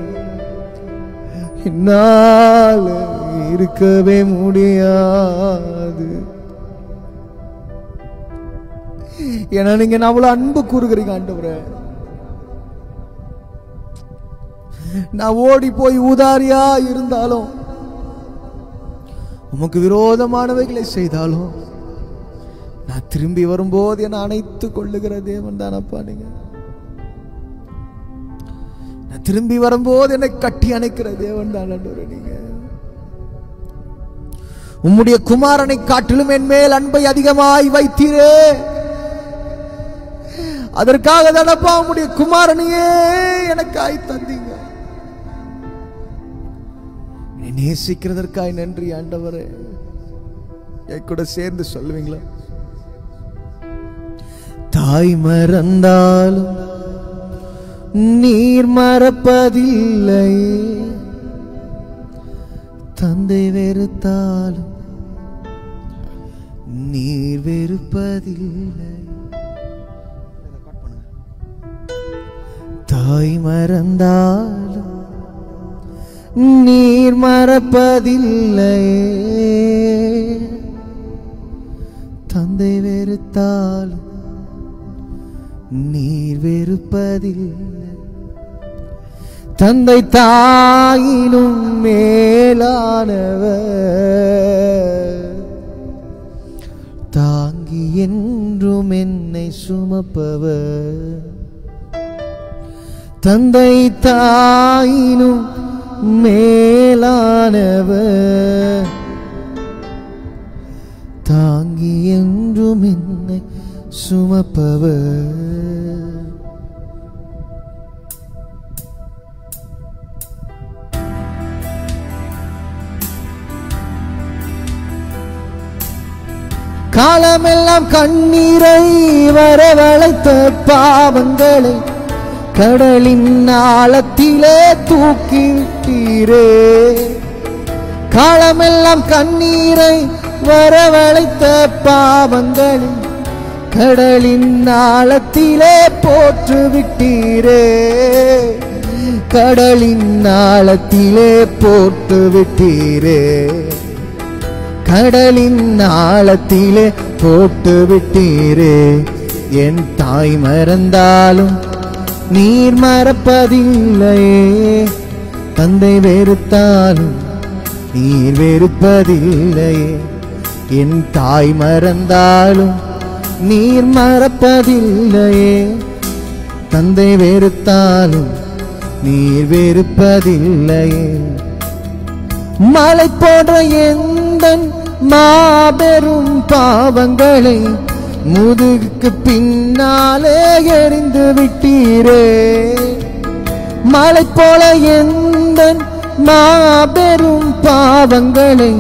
என்னால இருக்கவே முடியாது. ஏன்னா நீங்க அவ்வளவு அன்பு கூறுகிறீங்க ஆண்டவரே. நான் ஓடி போய் ஊதாரியா இருந்தாலும், உமக்கு விரோதமானவைகளை செய்தாலும், நான் திரும்பி வரும்போது என்னை அணைத்துக் கொள்ளுகிற தேவன் தான் அப்பா நீங்க. நான் திரும்பி வரும்போது என்னை கட்டி அணைக்கிற தேவன் தான் ஆண்டவரே நீங்க. உம்முடைய குமாரனை காட்டிலும் என் மேல் அன்பை அதிகமாய் வைத்தீரே, அதற்காக தானப்பா உம்முடைய குமாரனையே எனக்காய் தந்தீங்க. நேசிக்கிறதற்காய் நன்றி ஆண்டவரே. கூட சேர்ந்து சொல்லுவீங்களா? தாய் மறந்தாலும் நீர் மறப்பதில்லை, தந்தை வெறுத்தாலும் நீர் வெறுப்பதில்லை. தாய் மறந்தாலும் நீர் மறப்பதில்லை, தந்தை வெறுத்தாலும் நீர் வெறுப்பதில்லை. தந்தை தாயினும் மேலானவர், தாங்கி என்றும் என்னை சுமப்பவர். தந்தை தாயினும் மேலானவர், தாங்கி என்றும் என்னை சுமப்பவர். காலமெல்லாம் கண்ணீரை வரவழைத்த பாவங்களை கடலின் ஆழத்திலே தூக்கி விட்டீரே. காலமெல்லாம் கண்ணீரை வரவழைத்த பாவங்களை கடலின் ஆழத்திலே போட்டு விட்டீரே, கடலின் ஆழத்திலே போட்டு விட்டீரே, கடலின் ஆழத்திலே போட்டு விட்டீரே. என் தாய் மறந்தாலும் நீர் மறப்பதில்லையே, தந்தை வெறுத்தாலும் நீர் வெறுப்பதில்லையே. என் தாய் மறந்தாலும் நீர் மறப்பதில்லையே, தந்தை வெறுத்தாலும் நீர் வெறுப்பதில்லையே. மலை போன்ற எந்தன் மாபெரும் பாவங்களை முதுகுக்கு பின்னாலே எரிந்து விட்டீரே. மலை போல எந்த மாபெரும் பாவங்களை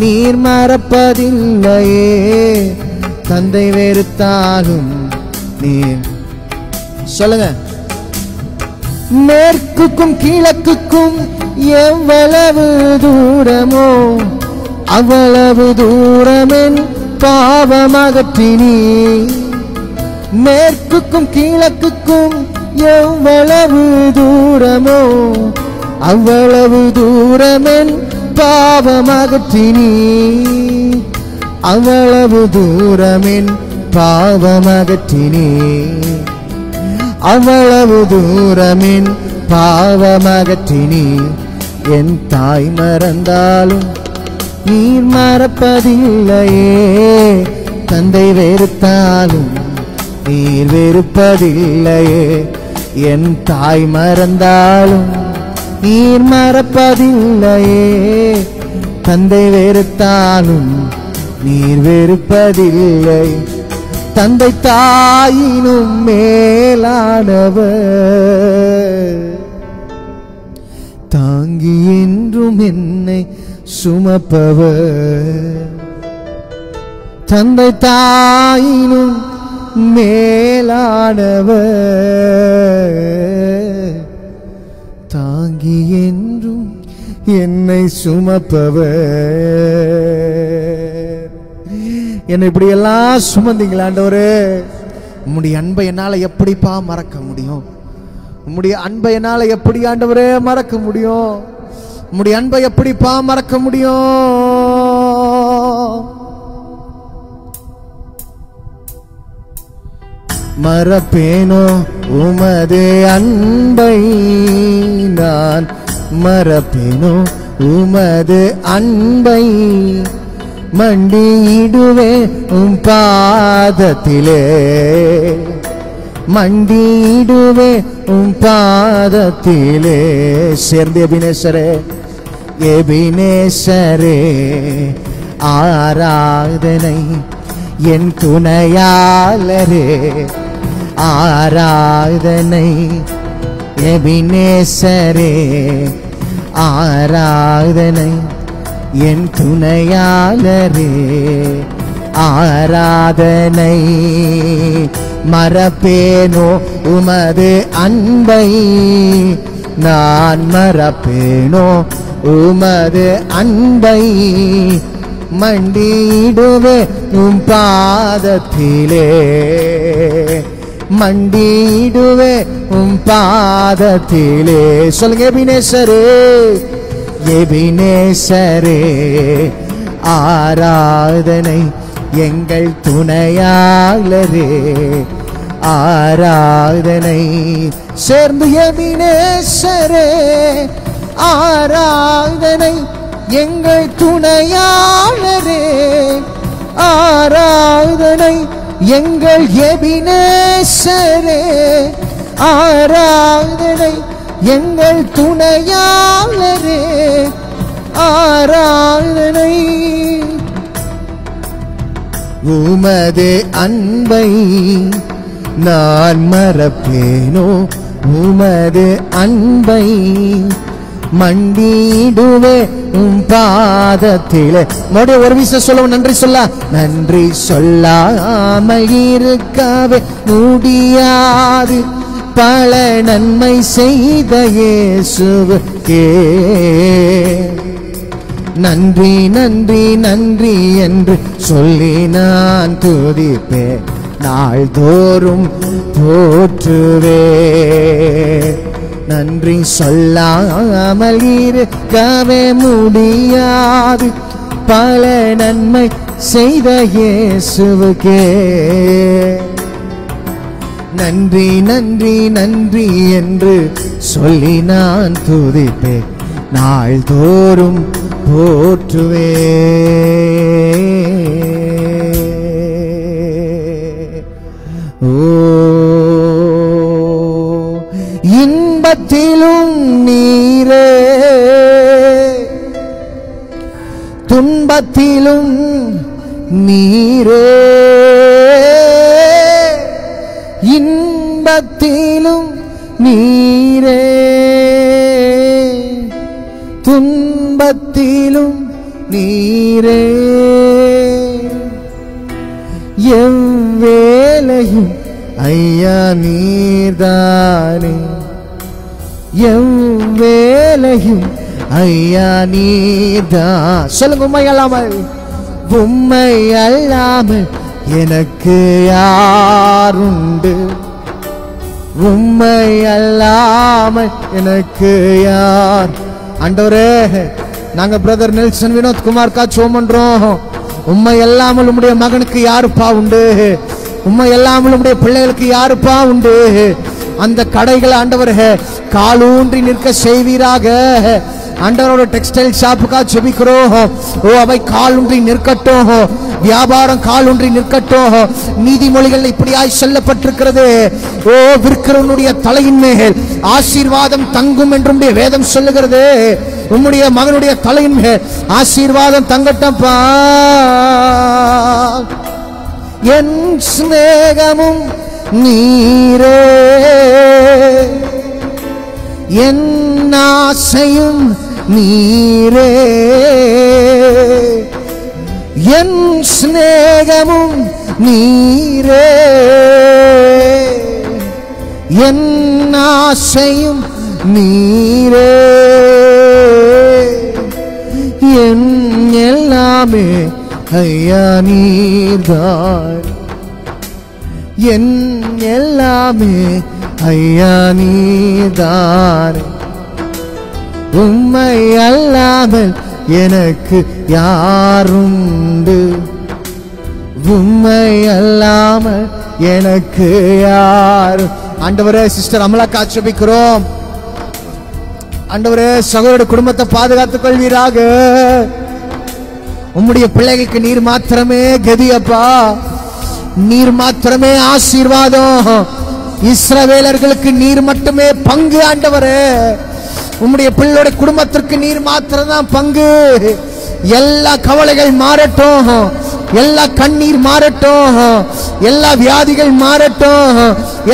நீர் மறப்பதில்லையே, தந்தை வெறுத்தாலும் நீர் சொல்லுங்க. மேற்குக்கும் கிழக்குக்கும் எவ்வளவு தூரமோ அவ்வளவு தூரமென் பாவமகற்றினீ. மேற்குக்கும் கிழக்குக்கும் எவ்வளவு தூரமோ அவ்வளவு தூரமென் பாவமகற்றினீ, அவ்வளவு தூரமென் பாவமகற்றினீ, அவ்வளவு தூரமென் பாவமகற்றினீ, என் தாய் மறந்தாலும் நீர் மறப்பதில்லையே, தந்தை வெறுத்தாலும் நீர் வெறுப்பதில்லையே, என் தாய் மறந்தாலும் நீர் மறப்பதில்லையே, தந்தை வெறுத்தாலும் நீர் வெறுப்பதில்லை, தந்தை தாயினும் மேலானவர், தாங்கி என்றும் என்னை சுமப்பவர், தந்தை தாயினும் மேலானவர், தாங்கி என்றும் என்னை சுமப்பவர். என்னை இப்படியெல்லாம் சுமந்தீங்களா ஆண்டவரே, உம்முடைய அன்பை என்னால் எப்படிப்பா மறக்க முடியும், உம்முடைய அன்பை என்னால் எப்படி ஆண்டவரே மறக்க முடியும், உம்முடைய அன்பை எப்படிப்பா மறக்க முடியும், மறப்பேனோ உமது அன்பை, நான் மறப்பேனோ உமது அன்பை, மண்டியிடுவே உம் பாதத்திலே, மண்டியிடுவே உம் பாதத்திலே, சேர்ந்து எபினேசரே எபினேசரே ஆராதனை என் துணையாளரே, ஆராதனை எபினேசரே ஆராதனை என் துணையாளரே, ஆராதனை மறப்பேனோ உமது அன்பை, நான் மறப்பேனோ உமது அன்பை, மண்டியிடுவே உம் பாதத்திலே, மண்டியிடுவே உம் பாதத்திலே, சொல்லுங்க எபினேசரே எபினேசரே ஆராதனை எங்கள் துணையாளரே, ஆராதனை சேர்ந்து எபினேசரே ஆராதனை எங்கள் துணையாளரே, ஆராதனை எங்கள் எபினேசரே ஆராதனை எங்கள் துணையாளரே, ஆராதனை உமது அன்பை, நான் மறப்பேனோ உமது அன்பை, மண்டிடுவே உம் பாதத்திலே. மறுபடியும் ஒரு விஷயம் சொல்லவும், நன்றி சொல்ல நன்றி சொல்லாமல் இருக்கவே முடியாது, பல நன்மை செய்த இயேசுவுக்கே நன்றி நன்றி நன்றி என்று சொல்லி நான் துதிப்பேன், நாள்தோறும் போற்றுவேன். நன்றி சொல்லாமல் இருக்கவே முடியாது, பல நன்மை செய்த இயேசுவுக்கே நன்றி நன்றி நன்றி என்று சொல்லி நான் துதிப்பேன், நாள்தோறும் போற்றுவேன். ஓ இன்பத்திலும் நீரே துன்பத்திலும் நீரே, இன்பத்திலும் നീരേ തുമ്പത്തിലും നീരേ എവ്വേലയും അയ്യാ നീർദാനേ എവ്വേലയും അയ്യാ നീർദാ சொல்லுங்க உம்மை அல்லாமல் உம்மை அல்லாமல் எனக்கு யாருண்டு உம்மை அல்லாமல் எனக்கு யார் ஆண்டவரே நாங்க பிரதர் நெல்சன் வினோத் குமார் கா சோமன்றோம் உம்மை அல்லாமல் உம்முடைய மகனுக்கு யாருப்பா உண்டு உம்மை அல்லாமல் உம்முடைய பிள்ளைகளுக்கு யாருப்பா உண்டு அந்த கடைகளை ஆண்டவரே காலூன்றி நிற்க செய்வீராக ஆண்டவரோட டெக்ஸ்டைல் ஷாப்புக்கா ஜெபிக்கிறோம் ஓ அவை காலூன்றி நிற்கட்டும் வியாபாரம் காலூன்றி நிற்கட்டும் நீதிமொழிகள் இப்படியாய் சொல்லப்பட்டிருக்கிறது ஓ விற்கிறவனுடைய தலையின் மேல் ஆசீர்வாதம் தங்கும் என்றும் வேதம் சொல்லுகிறது உம்முடைய மகனுடைய தலையின் மேல் ஆசீர்வாதம் தங்கட்டப்பா என் ஸ்நேகமும் நீரே என் ஆசையும் நீரே என் ஸ்நேகமும் நீரே என் ஆசையும் நீரே என் எல்லாமே ஐயா நீர்தான் என் எல்லாமே ஐயா நீர்தான் உம்மை அல்லாமல் எனக்கு யாருண்டு உம்மை அல்லாமல் எனக்கு யார் ஆண்டவரே சிஸ்டர் அமலா காட்சிக்கிறோம் ஆண்டவரே சகோதர குடும்பத்தை பாதுகாத்துக் கொள்வீராக உம்முடைய பிள்ளைகளுக்கு நீர் மாத்திரமே கதி அப்பா நீர் மாத்திரமே ஆசீர்வாதம் இஸ்ரவேலர்களுக்கு நீர் மட்டுமே பங்கு ஆண்டவரே உம்முடைய பிள்ளையோட குடும்பத்திற்கு நீர் மாத்திரம் தான் பங்கு எல்லா கவலைகள் மாறட்டும் எல்லா கண்ணீர் மாறட்டும் எல்லா வியாதிகள் மாறட்டும்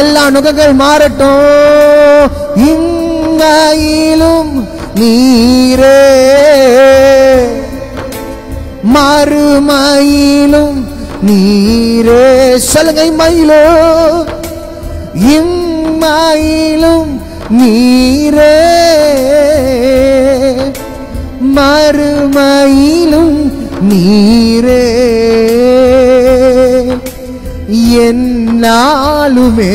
எல்லா நுகங்கள் மாறட்டும் இங்காயிலும் நீரே மறுமையிலும் நீரே சொல்லுங்க மயிலோ இம்மாயிலும் நீரே மறுமையிலும் நீரே என்னாலுமே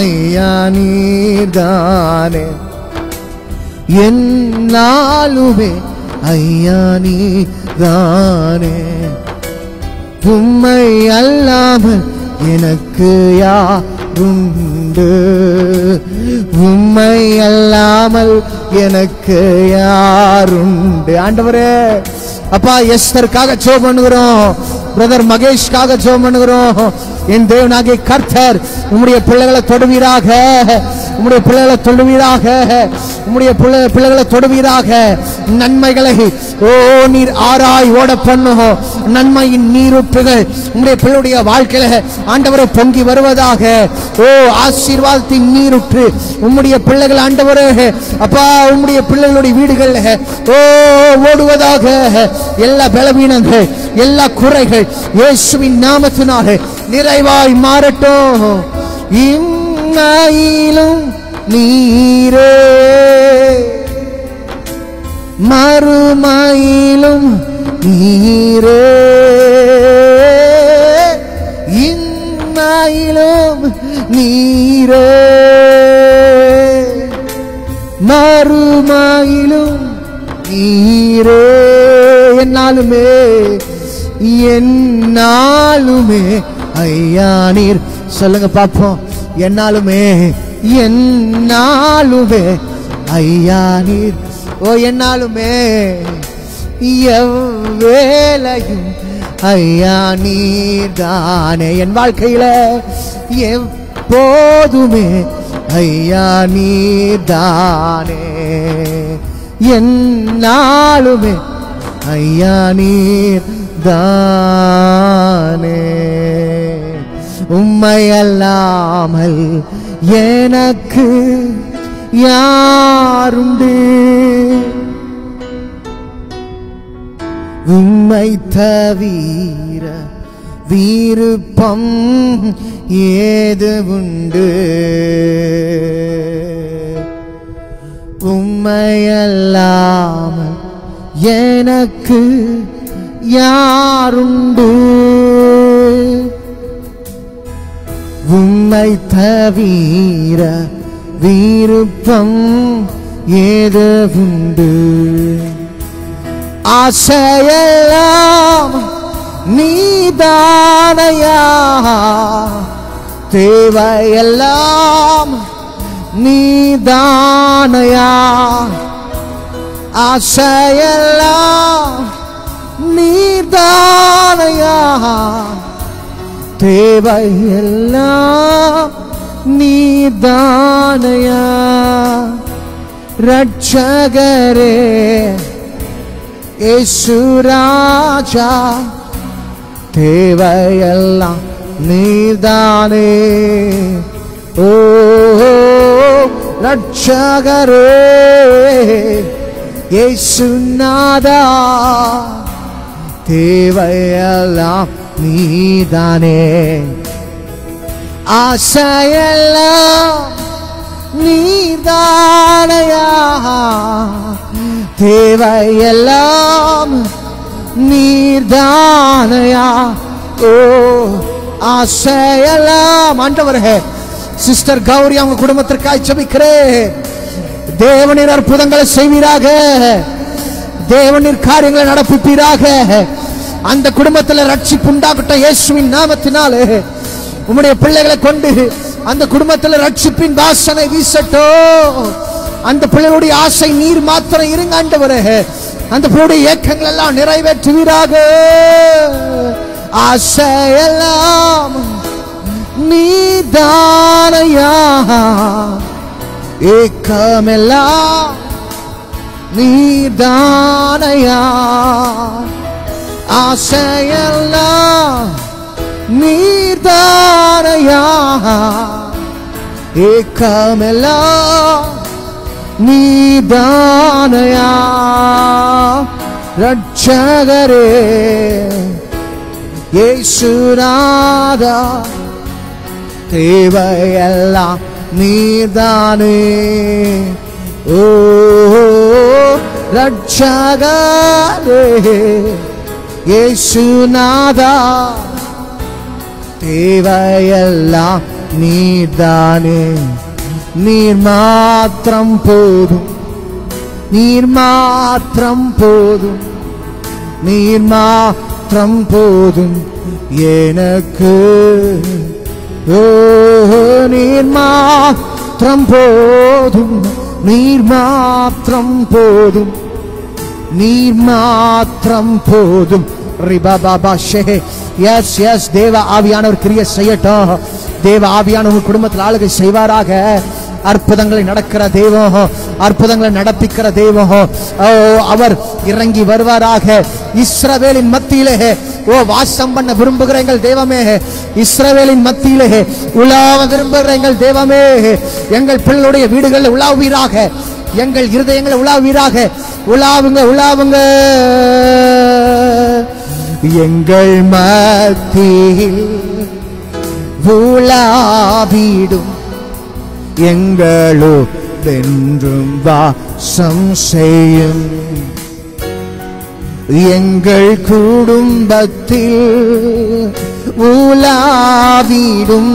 ஐயா நீதானே என்னாலுமே ஐயா நீதானே உம்மை அல்லாமல் எனக்கு யாருண்டு உம்மை அல்லாமல் எனக்கு யாருண்டு ஆண்டவரே அப்பா எஸ்தருக்காக ஜெபம் பண்ணுகிறோம் பிரதர் மகேஷ்காக ஜெபம் பண்ணுகிறோம் என் தேவனாகிய கர்த்தர் உம்முடைய பிள்ளைகளை தொடுவீராக உம்முடைய பிள்ளைகளை தொடுவீராக உம்முடைய பிள்ளைகளை தொடுவீராக நன்மைகளை ஓ நீர் ஆராய் ஓட பண்ணும் நன்மையின் நீரூற்றுகள் உம்முடைய பிள்ளையுடைய வாழ்க்கையில ஆண்டவரை பொங்கி வருவதாக ஓ ஆசீர்வாதத்தின் நீரூற்று உம்முடைய பிள்ளைகள் ஆண்டவரே அப்பா உம்முடைய பிள்ளைகளுடைய வீடுகள் ஓ ஓடுவதாக எல்லா பலவீனங்கள் எல்லா குறைகள் இயேசுவின் நாமத்தினாலே நிறைவாய் மாறட்டும் இம்மாயிலும் நீரே மறுமையிலும் நீரே இம்மாயிலும் நீரே மறுமையிலும் நீரே என்னாலுமே என்னாலுமே ஐயா நீர் சொல்லுங்க பாப்போம் என்னாலுமே என்னாலுமே ஐயா நீர் ஓ என்னாலுமே எவ்வேளையும் ஐயா நீர் தானே என் வாழ்க்கையில எப்போதுமே ஐயா நீர் தானே என்னாலுமே ஐயா நீர் தானே உம்மை அல்லாமல் எனக்கு யாருண்டு உம்மை தவிர விருப்பம் ஏது உண்டு உம்மை அல்லாமல் எனக்கு யாருண்டு உம்மை தவிர விருப்பம் ஏது உண்டு ஆசையெல்லாம் நீதானையா தேவையெல்லாம் நீதானையா ஆசையெல்லாம் நீதானையா தேவையெல்லாம் நீதானையா ரட்சகரே ஏசு ராஜா தேவையெல்லாம் நீதானே ஓ ரட்சகரே ஏசு நாதா தேவையெல்லாம் நீதானே ஆசையெல்லாம் நீதானையா தேவையெல்லாம் நீதானையா ஓ ஆசையெல்லாம் ஆண்டவரே சிஸ்டர் கௌரி அவங்க குடும்பத்திற்காய் ஜெபிக்கிறேன் தேவனின் அற்புதங்களை செய்வீராக தேவனின் காரியங்களை நடப்பிப்பீராக அந்த குடும்பத்தில் ரட்சிப்பு உண்டாகட்டும் இயேசுவின் நாமத்தினாலே உம்முடைய பிள்ளைகளை கொண்டு அந்த குடும்பத்தில் ரட்சிப்பின் வாசனை வீசட்டும் அந்த பிள்ளைகளுடைய ஆசை நீர் மாத்திரம் இருங்க ஆண்டவரே அந்த பிள்ளையுடைய ஏக்கங்கள் எல்லாம் நிறைவேற்றுவீராக ஆசையெல்லாம் நீதானையா ஏக்கமெல்லாம் நீதானையா ஆசையெல்லாம் நீதானையா ஏக்கமெல்லாம் நீதானையா ரட்சகரே இயேசு நாதா தேவையெல்லாம் நீதானே ஓ ரட்சகரே இயேசு நாதா தேவையெல்லாம் நீதானே நீர் மாத்திரம் போதும் நீர் மாத்திரம் போதும் நீர் மாத்திரம் போதும் எனக்கு ஓ நீர் மாத்திரம் போதும் நீர் மாத்திரம் போதும் நீர் மாத்திரம் போதும் ரிபா பாபா ஷே எஸ் எஸ் தேவ ஆவியானவர் கிரியை செய்யட்டும் தேவ ஆவியானவர் குடும்பத்தில் ஆளுகை செய்வாராக அற்புதங்களை நடக்கிற தெய்வம் அற்புதங்களை நடப்பிக்கிற தெய்வம் அவர் இறங்கி வருவாராக இஸ்ரவேலின் மத்தியிலே ஓ வாசம் பண்ண விரும்புகிற எங்கள் தெய்வமே இஸ்ரவேலின் மத்தியிலே உலாவ விரும்புகிற எங்கள் தெய்வமே எங்கள் பிள்ளையுடைய வீடுகளில் உலாவீராக எங்கள் இருதயங்களை உலாவீராக உலாவுங்க உலாவுங்க எங்கள் மத்தியில் உலாவிடும் எங்களோ என்றும் வாசம் செய்யும் எங்கள் குடும்பத்தில் உலாவிடும்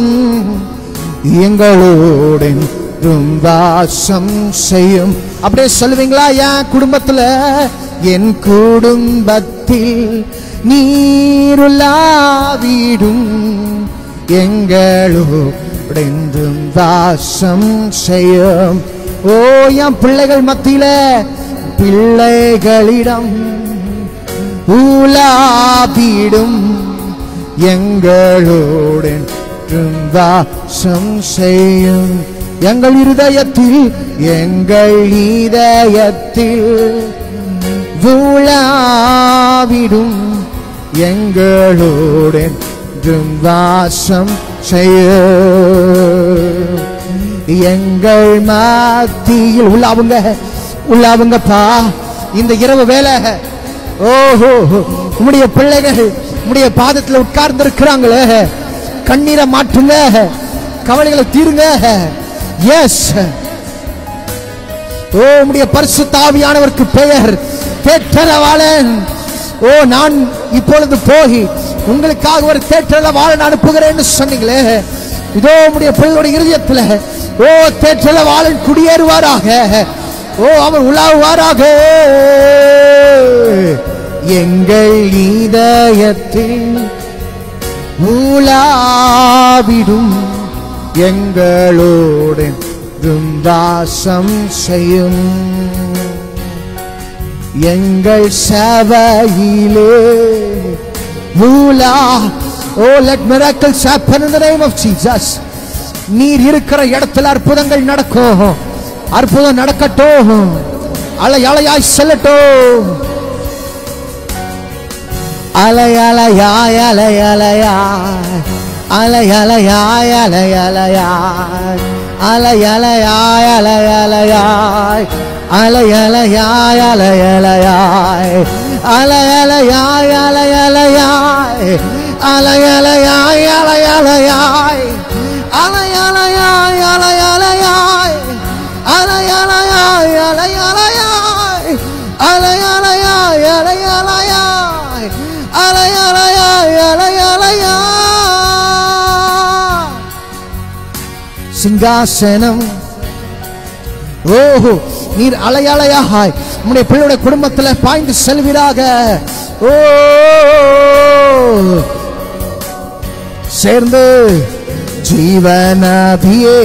எங்களோடென்றும் வாசம் செய்யும் அப்படியே சொல்லுவீங்களா என் குடும்பத்தில் என் குடும்பத்தில் நீருலாவிடும் எங்களோ என்றும் வாசம் செய்யும் ஓ என் பிள்ளைகள் மத்தியில பிள்ளைகளிடம் உலாவிடும் எங்களோடென்றும் வாசம் செய்யும் எங்கள் இருதயத்தில் எங்கள் இதயத்தில் உலாவிடும் எங்களோடென்றும் வாசம் செய்யும் எங்கள் மத்தியில் உள்ளாவுங்க உள்ளாவுங்கப்பா இந்த இரவு வேளை ஓஹோ உம்முடைய பிள்ளைகள் உம்முடைய பாதத்தில் உட்கார்ந்து இருக்கிறாங்களே கண்ணீரை மாற்றுங்க கவலைகளை தீருங்க எஸ் ஓ உம்முடைய பரிசுத்த ஆவியானவருக்கு பெயர் தேற்றரவாளன் ஓ நான் இப்பொழுது போய் உங்களுக்காக ஒரு தேற்றரவாளன் அனுப்புகிறேன்னு சொன்னீங்களே இதோ உம்முடைய பிள்ளையோட இருதயத்தில் ஓ தேற்றரவாளன் குடியேறுவாராக ஓ அவர் உலாவுவாராக எங்கள் இதயத்தில் உலாவிடும் எங்களோடு வாசம் செய்யும் எங்கள் சபையிலே உலா oh let miracles happen in the name of Jesus நீர் இருக்கிற இடத்துல அற்புதங்கள் நடக்கும் அற்புதம் நடக்கட்டும் அலை அலையாய் செல்லட்டும் அலை அலையாய் அலை அலையாய் அலை அலையாய் அலை அலையாய் அலை அலையாய் அலை அலையாய் அலை அலையாய் அலை அலையாய் அலை அலையாய் அலை அலையாய் அலை அலையாய் அலை அலையாய் அலை அலையாய் அலை அலையாய் அலை அலையாய் அலை அலையாய் அலை அலையாய் அலை அலையாய் அலை அலையாய் அலை அலையாய் சிங்காசனம் ஓஹோ நீர் அலை அலையாய் நம்முடைய பிள்ளையுடைய குடும்பத்தில் பாய்ந்து செல்வீராக ஓ சேர்ந்து ஜீவநாதியே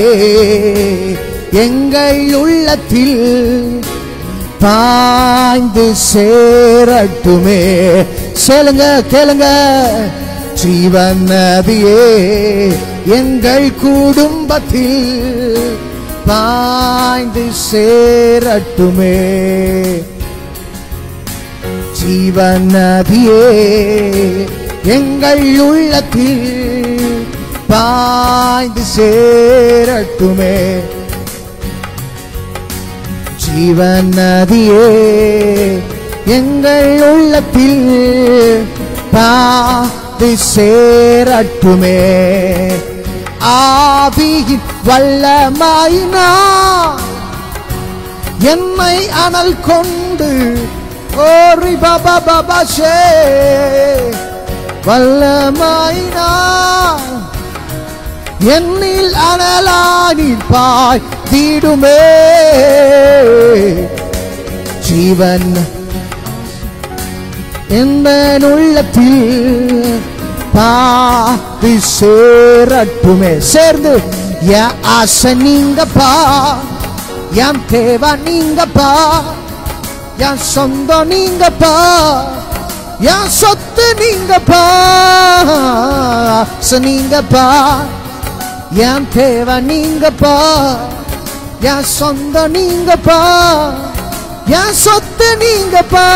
எங்கள் உள்ளத்தில் பாய்ந்து சேரட்டுமே சேலுங்க கேளுங்க ஜீவநதியே எங்கள் குடும்பத்தில் பாய்ந்து சேரட்டுமே ஜீவநதியே எங்கள் உள்ளத்தில் பாய்ந்து சேரட்டுமே ஜீவநதியே எங்கள் உள்ளத்தில் பாய்ந்து சேரட்டுமே ஆவியின் வல்லமையினா என்னை அனல் கொண்டு ஓரி பாபா பாபா சே வல்லமையினா என்னில் அனலானிப்பாய் தீடுமே ஜீவன் என் உள்ளத்தில் பாதி சேரட்டுமே சேர்ந்து என் ஆசை நீங்கப்பா என் தேவை நீங்கப்பா என் சொந்தம் நீங்கப்பா என் சொத்து நீங்கப்பா ஆசை நீங்கப்பா என் தேவை நீங்கப்பா என் சொந்தம் நீங்கப்பா என் சொத்து நீங்கப்பா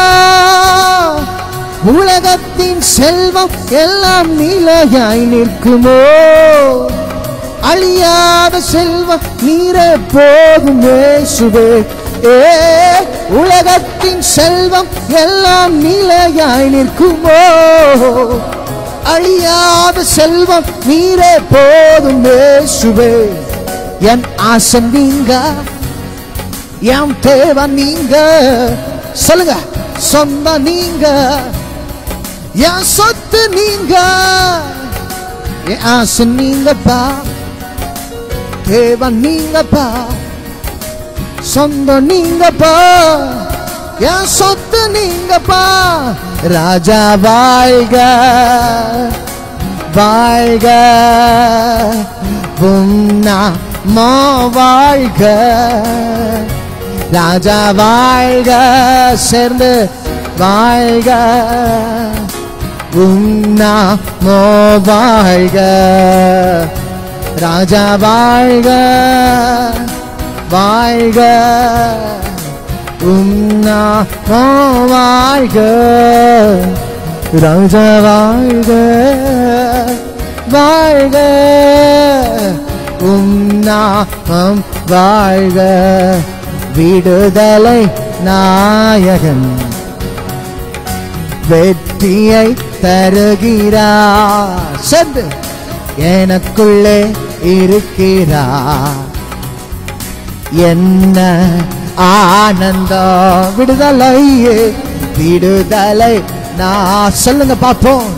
உலகத்தின் செல்வம் எல்லாம் நிலையாய் நிற்குமோ அழியாத செல்வம் நீரே போகுமே சுவே ஏ உலகத்தின் செல்வம் எல்லாம் நிலையாய் நிற்குமோ அழியாத செல்வம் நீரே போதுமே சுவே என் ஆசை நீங்க என் தேவை நீங்க சொல்லுங்க சொந்த நீங்க என் சொத்து நீங்க என் ஆசை நீங்கப்பா தேவை நீங்கப்பா சொந்த நீங்கப்பா என் சொத்து நீங்கப்பா ராஜா வாழ்க வாழ்க உம்மா வாழ்க ராஜா வாழ்க சேர்ந்து வாழ்க உம்மா வாழ்க ராஜா வாழ்க வாழ்க Umna oh my God, Raja Varga, Varga, உம்நாமம் வாழ்க. விடுதலை நாயகன் வெற்றியை தருகிறார். சென்று எனக்குள்ளே இருக்கிறார். என்ன ஆனந்தம் விடுதலையே விடுதலை. நான் சொல்லுங்க பார்ப்போம்.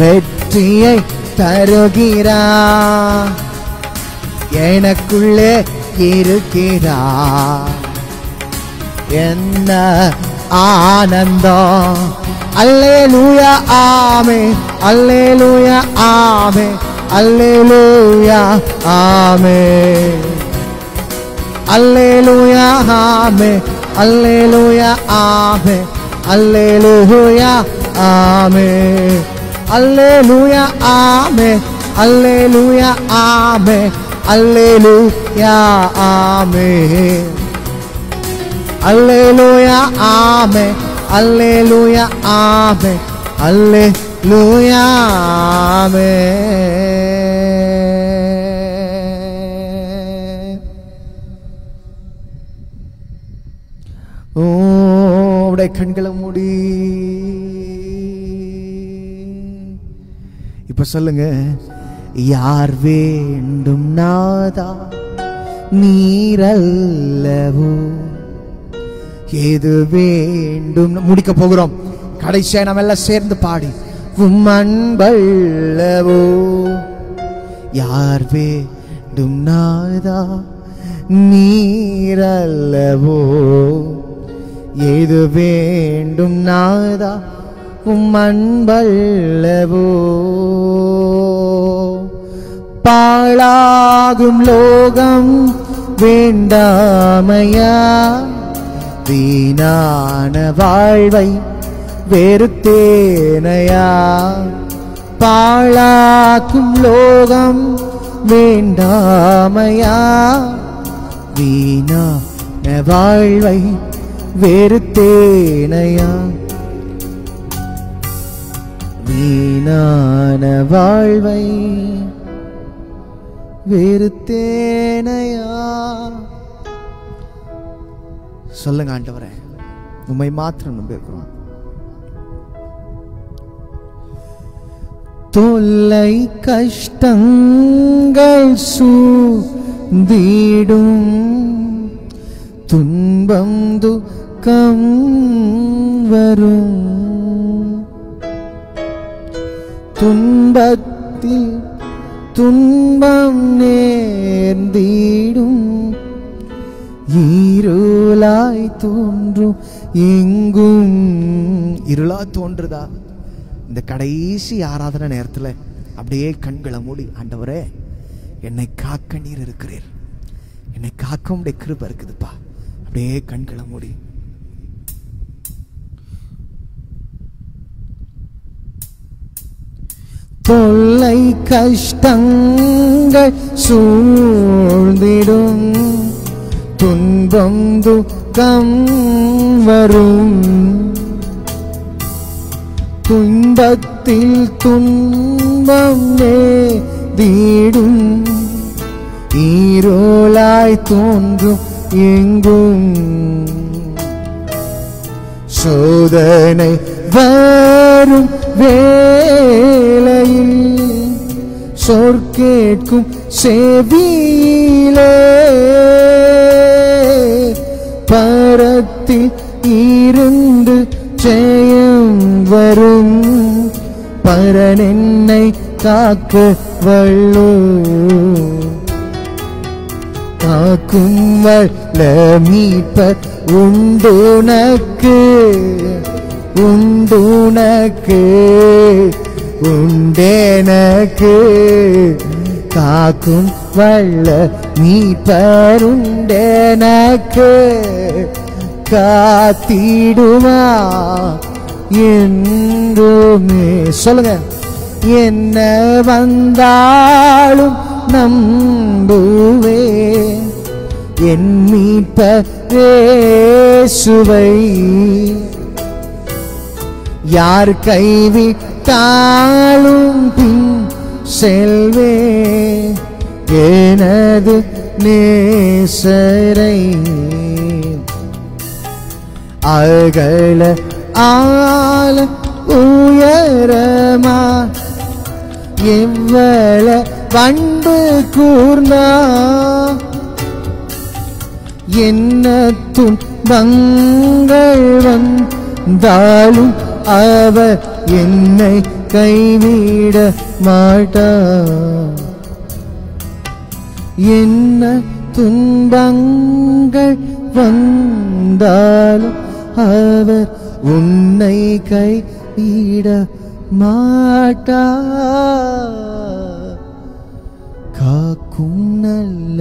வெற்றியை தருகிறார். எனக்குள்ளே இருக்கிறார். என்ன ஆனந்தம். அல்லேலூயா ஆமென். அல்லேலூயா ஆமென். அல்லேலூயா ஆமென். அல்லேலூயா ஆமென். அல்லேலூயா ஆமென். அல்லேலூயா ஆமென். அல்லேலூயா ஆமென். அல்லேலூயா ஆமென். அல்லேலூயா ஆமென். அல்லேலூயா ஆமென். அல்லேலூயா ஆமென். அல்லேலூயா ஆமென். ஓ உடைய கண்களை மூடி இப்ப சொல்லுங்க. யார் வேண்டும் நாதா நீரல்லவோ. ஏது வேண்டும் முடிக்க போகிறோம். கடைசியா நம்ம எல்லாம் சேர்ந்து பாடி உம்மன்பல்லவோ. யார் வேண்டும் நாதா நீரல்லவோ. ஏது வேண்டும் நாதா உம்மன்பல்லவோ. பாழாகும் லோகம் வேண்டாமையா. வீணான வாழ்வை வெறுத்தேனையா. பாழாக்கும் லோகம் வேண்டாமையா. வீணான வாழ்வை வெறுத்தேனையா. வீணான வாழ்வை வெறுத்தேனையா. சொல்லுங்க ஆண்டவரே உம்மை மாத்திரம் நம்பியிருக்கிறோம். தொல்லை கஷ்டங்கள் சூழ்ந்திடும். துன்பம் துக்கம் வரும். துன்பத்தில் துன்பம் நேர்ந்திடும். இருளாய் தோன்றும் எங்கும். இருளா தோன்றுதா இந்த கடைசி ஆராதனை நேரத்துல? அப்படியே கண்களை மூடி ஆண்டவரே என்னை காக்க நீர் இருக்கிறீர். என்னை காக்க உடைய கிருபை இருக்குதுப்பா. அப்படியே கண்களை மூடி தொல்லை கஷ்டங்கள் சூழ்ந்திடும். துன்பம் துக்கம் வரும். துன்பத்தில் துன்பம் நேர்ந்திடும். ஈரோலாய் தோன்றும் எங்கும். சோதனை வரும் வேளையில் சொற்கேட்கும் செவியிலே. பரத்தில் இருந்து ஜெயம் வரும். பரனென்னை காக்க வல்லோ. காக்கும் வல்ல மீட்பர் உண்டுனக்கு. உண்டுனக்கு உண்டேனக்கு. காக்கும் வல்ல மீட்பர் உண்டேனக்கு. காத்திடுமா என்றுமே. சொல்லுங்க. என்ன வந்தாலும் நம்புவே என் மீட்பர் இயேசுவை. யார் கைவிட்டாலும் பின் செல்வே. எனது நேசரை அகல ஆல உயரமா எவ்வள பண்பு கூர்ந்தா என்னத்தும் பங்கள் வந்தாலும் அவர் என்னை கைவிட மாட்டார் என்ன துன்பங்கள் வந்தாலும் அவர் உன்னை கைவிட மாட்டார் காக்கும் நல்ல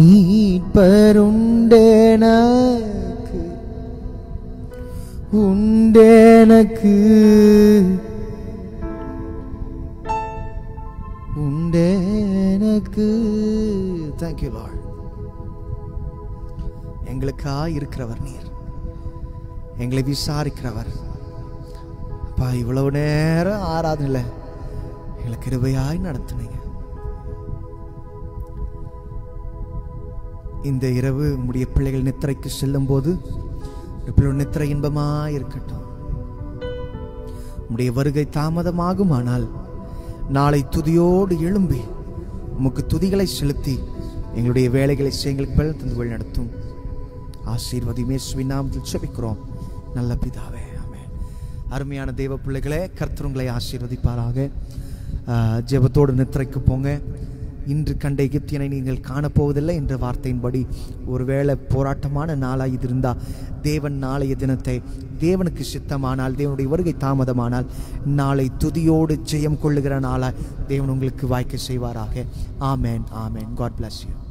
மீட்பருண்டேனக்கு உண்டேனக்கு உண்டேனக்கு Thank you, Lord. எங்களுக்கா இருக்கிறவர் நீர், எங்களை விசாரிக்கிறவர். அப்பா, இவ்வளவு நேரம் ஆராதனையில எங்களை கிருபையாய் நடத்துனீங்க. இந்த இரவு உம்முடைய பிள்ளைகள் நித்திரைக்கு செல்லும் போது நித்திரை இன்பமாய் இருக்கட்டும். உம்முடைய வருகை தாமதமாகுமானால் நாளை துதியோடு எழும்பி உமக்கு துதிகளை செலுத்தி எங்களுடைய வேலைகளை எங்களுக்கு பலன் தந்து வழி நடத்தும். ஆசீர்வதியுமே சுவிநாமத்தில் செபிக்கிறோம் நல்ல பிதாவே, ஆமென். அருமையான தெய்வ பிள்ளைகளே, கர்த்தர் உங்களை ஆசீர்வதிப்பாராக. ஜெபத்தோடு நித்திரைக்கு போங்க. இன்று கண்ட எகிப்தியனை நீங்கள் காணப்போவதில்லை என்ற வார்த்தையின்படி, ஒருவேளை போராட்டமான நாளாக இது இருந்தால் தேவன் நாளைய தினத்தை தேவனுக்கு சித்தமானால், தேவனுடைய வருகை தாமதமானால், நாளை துதியோடு ஜெயம் கொள்ளுகிற நாளாக தேவன் உங்களுக்கு வாய்க்க செய்வாராக. ஆமேன், ஆமேன். God bless you.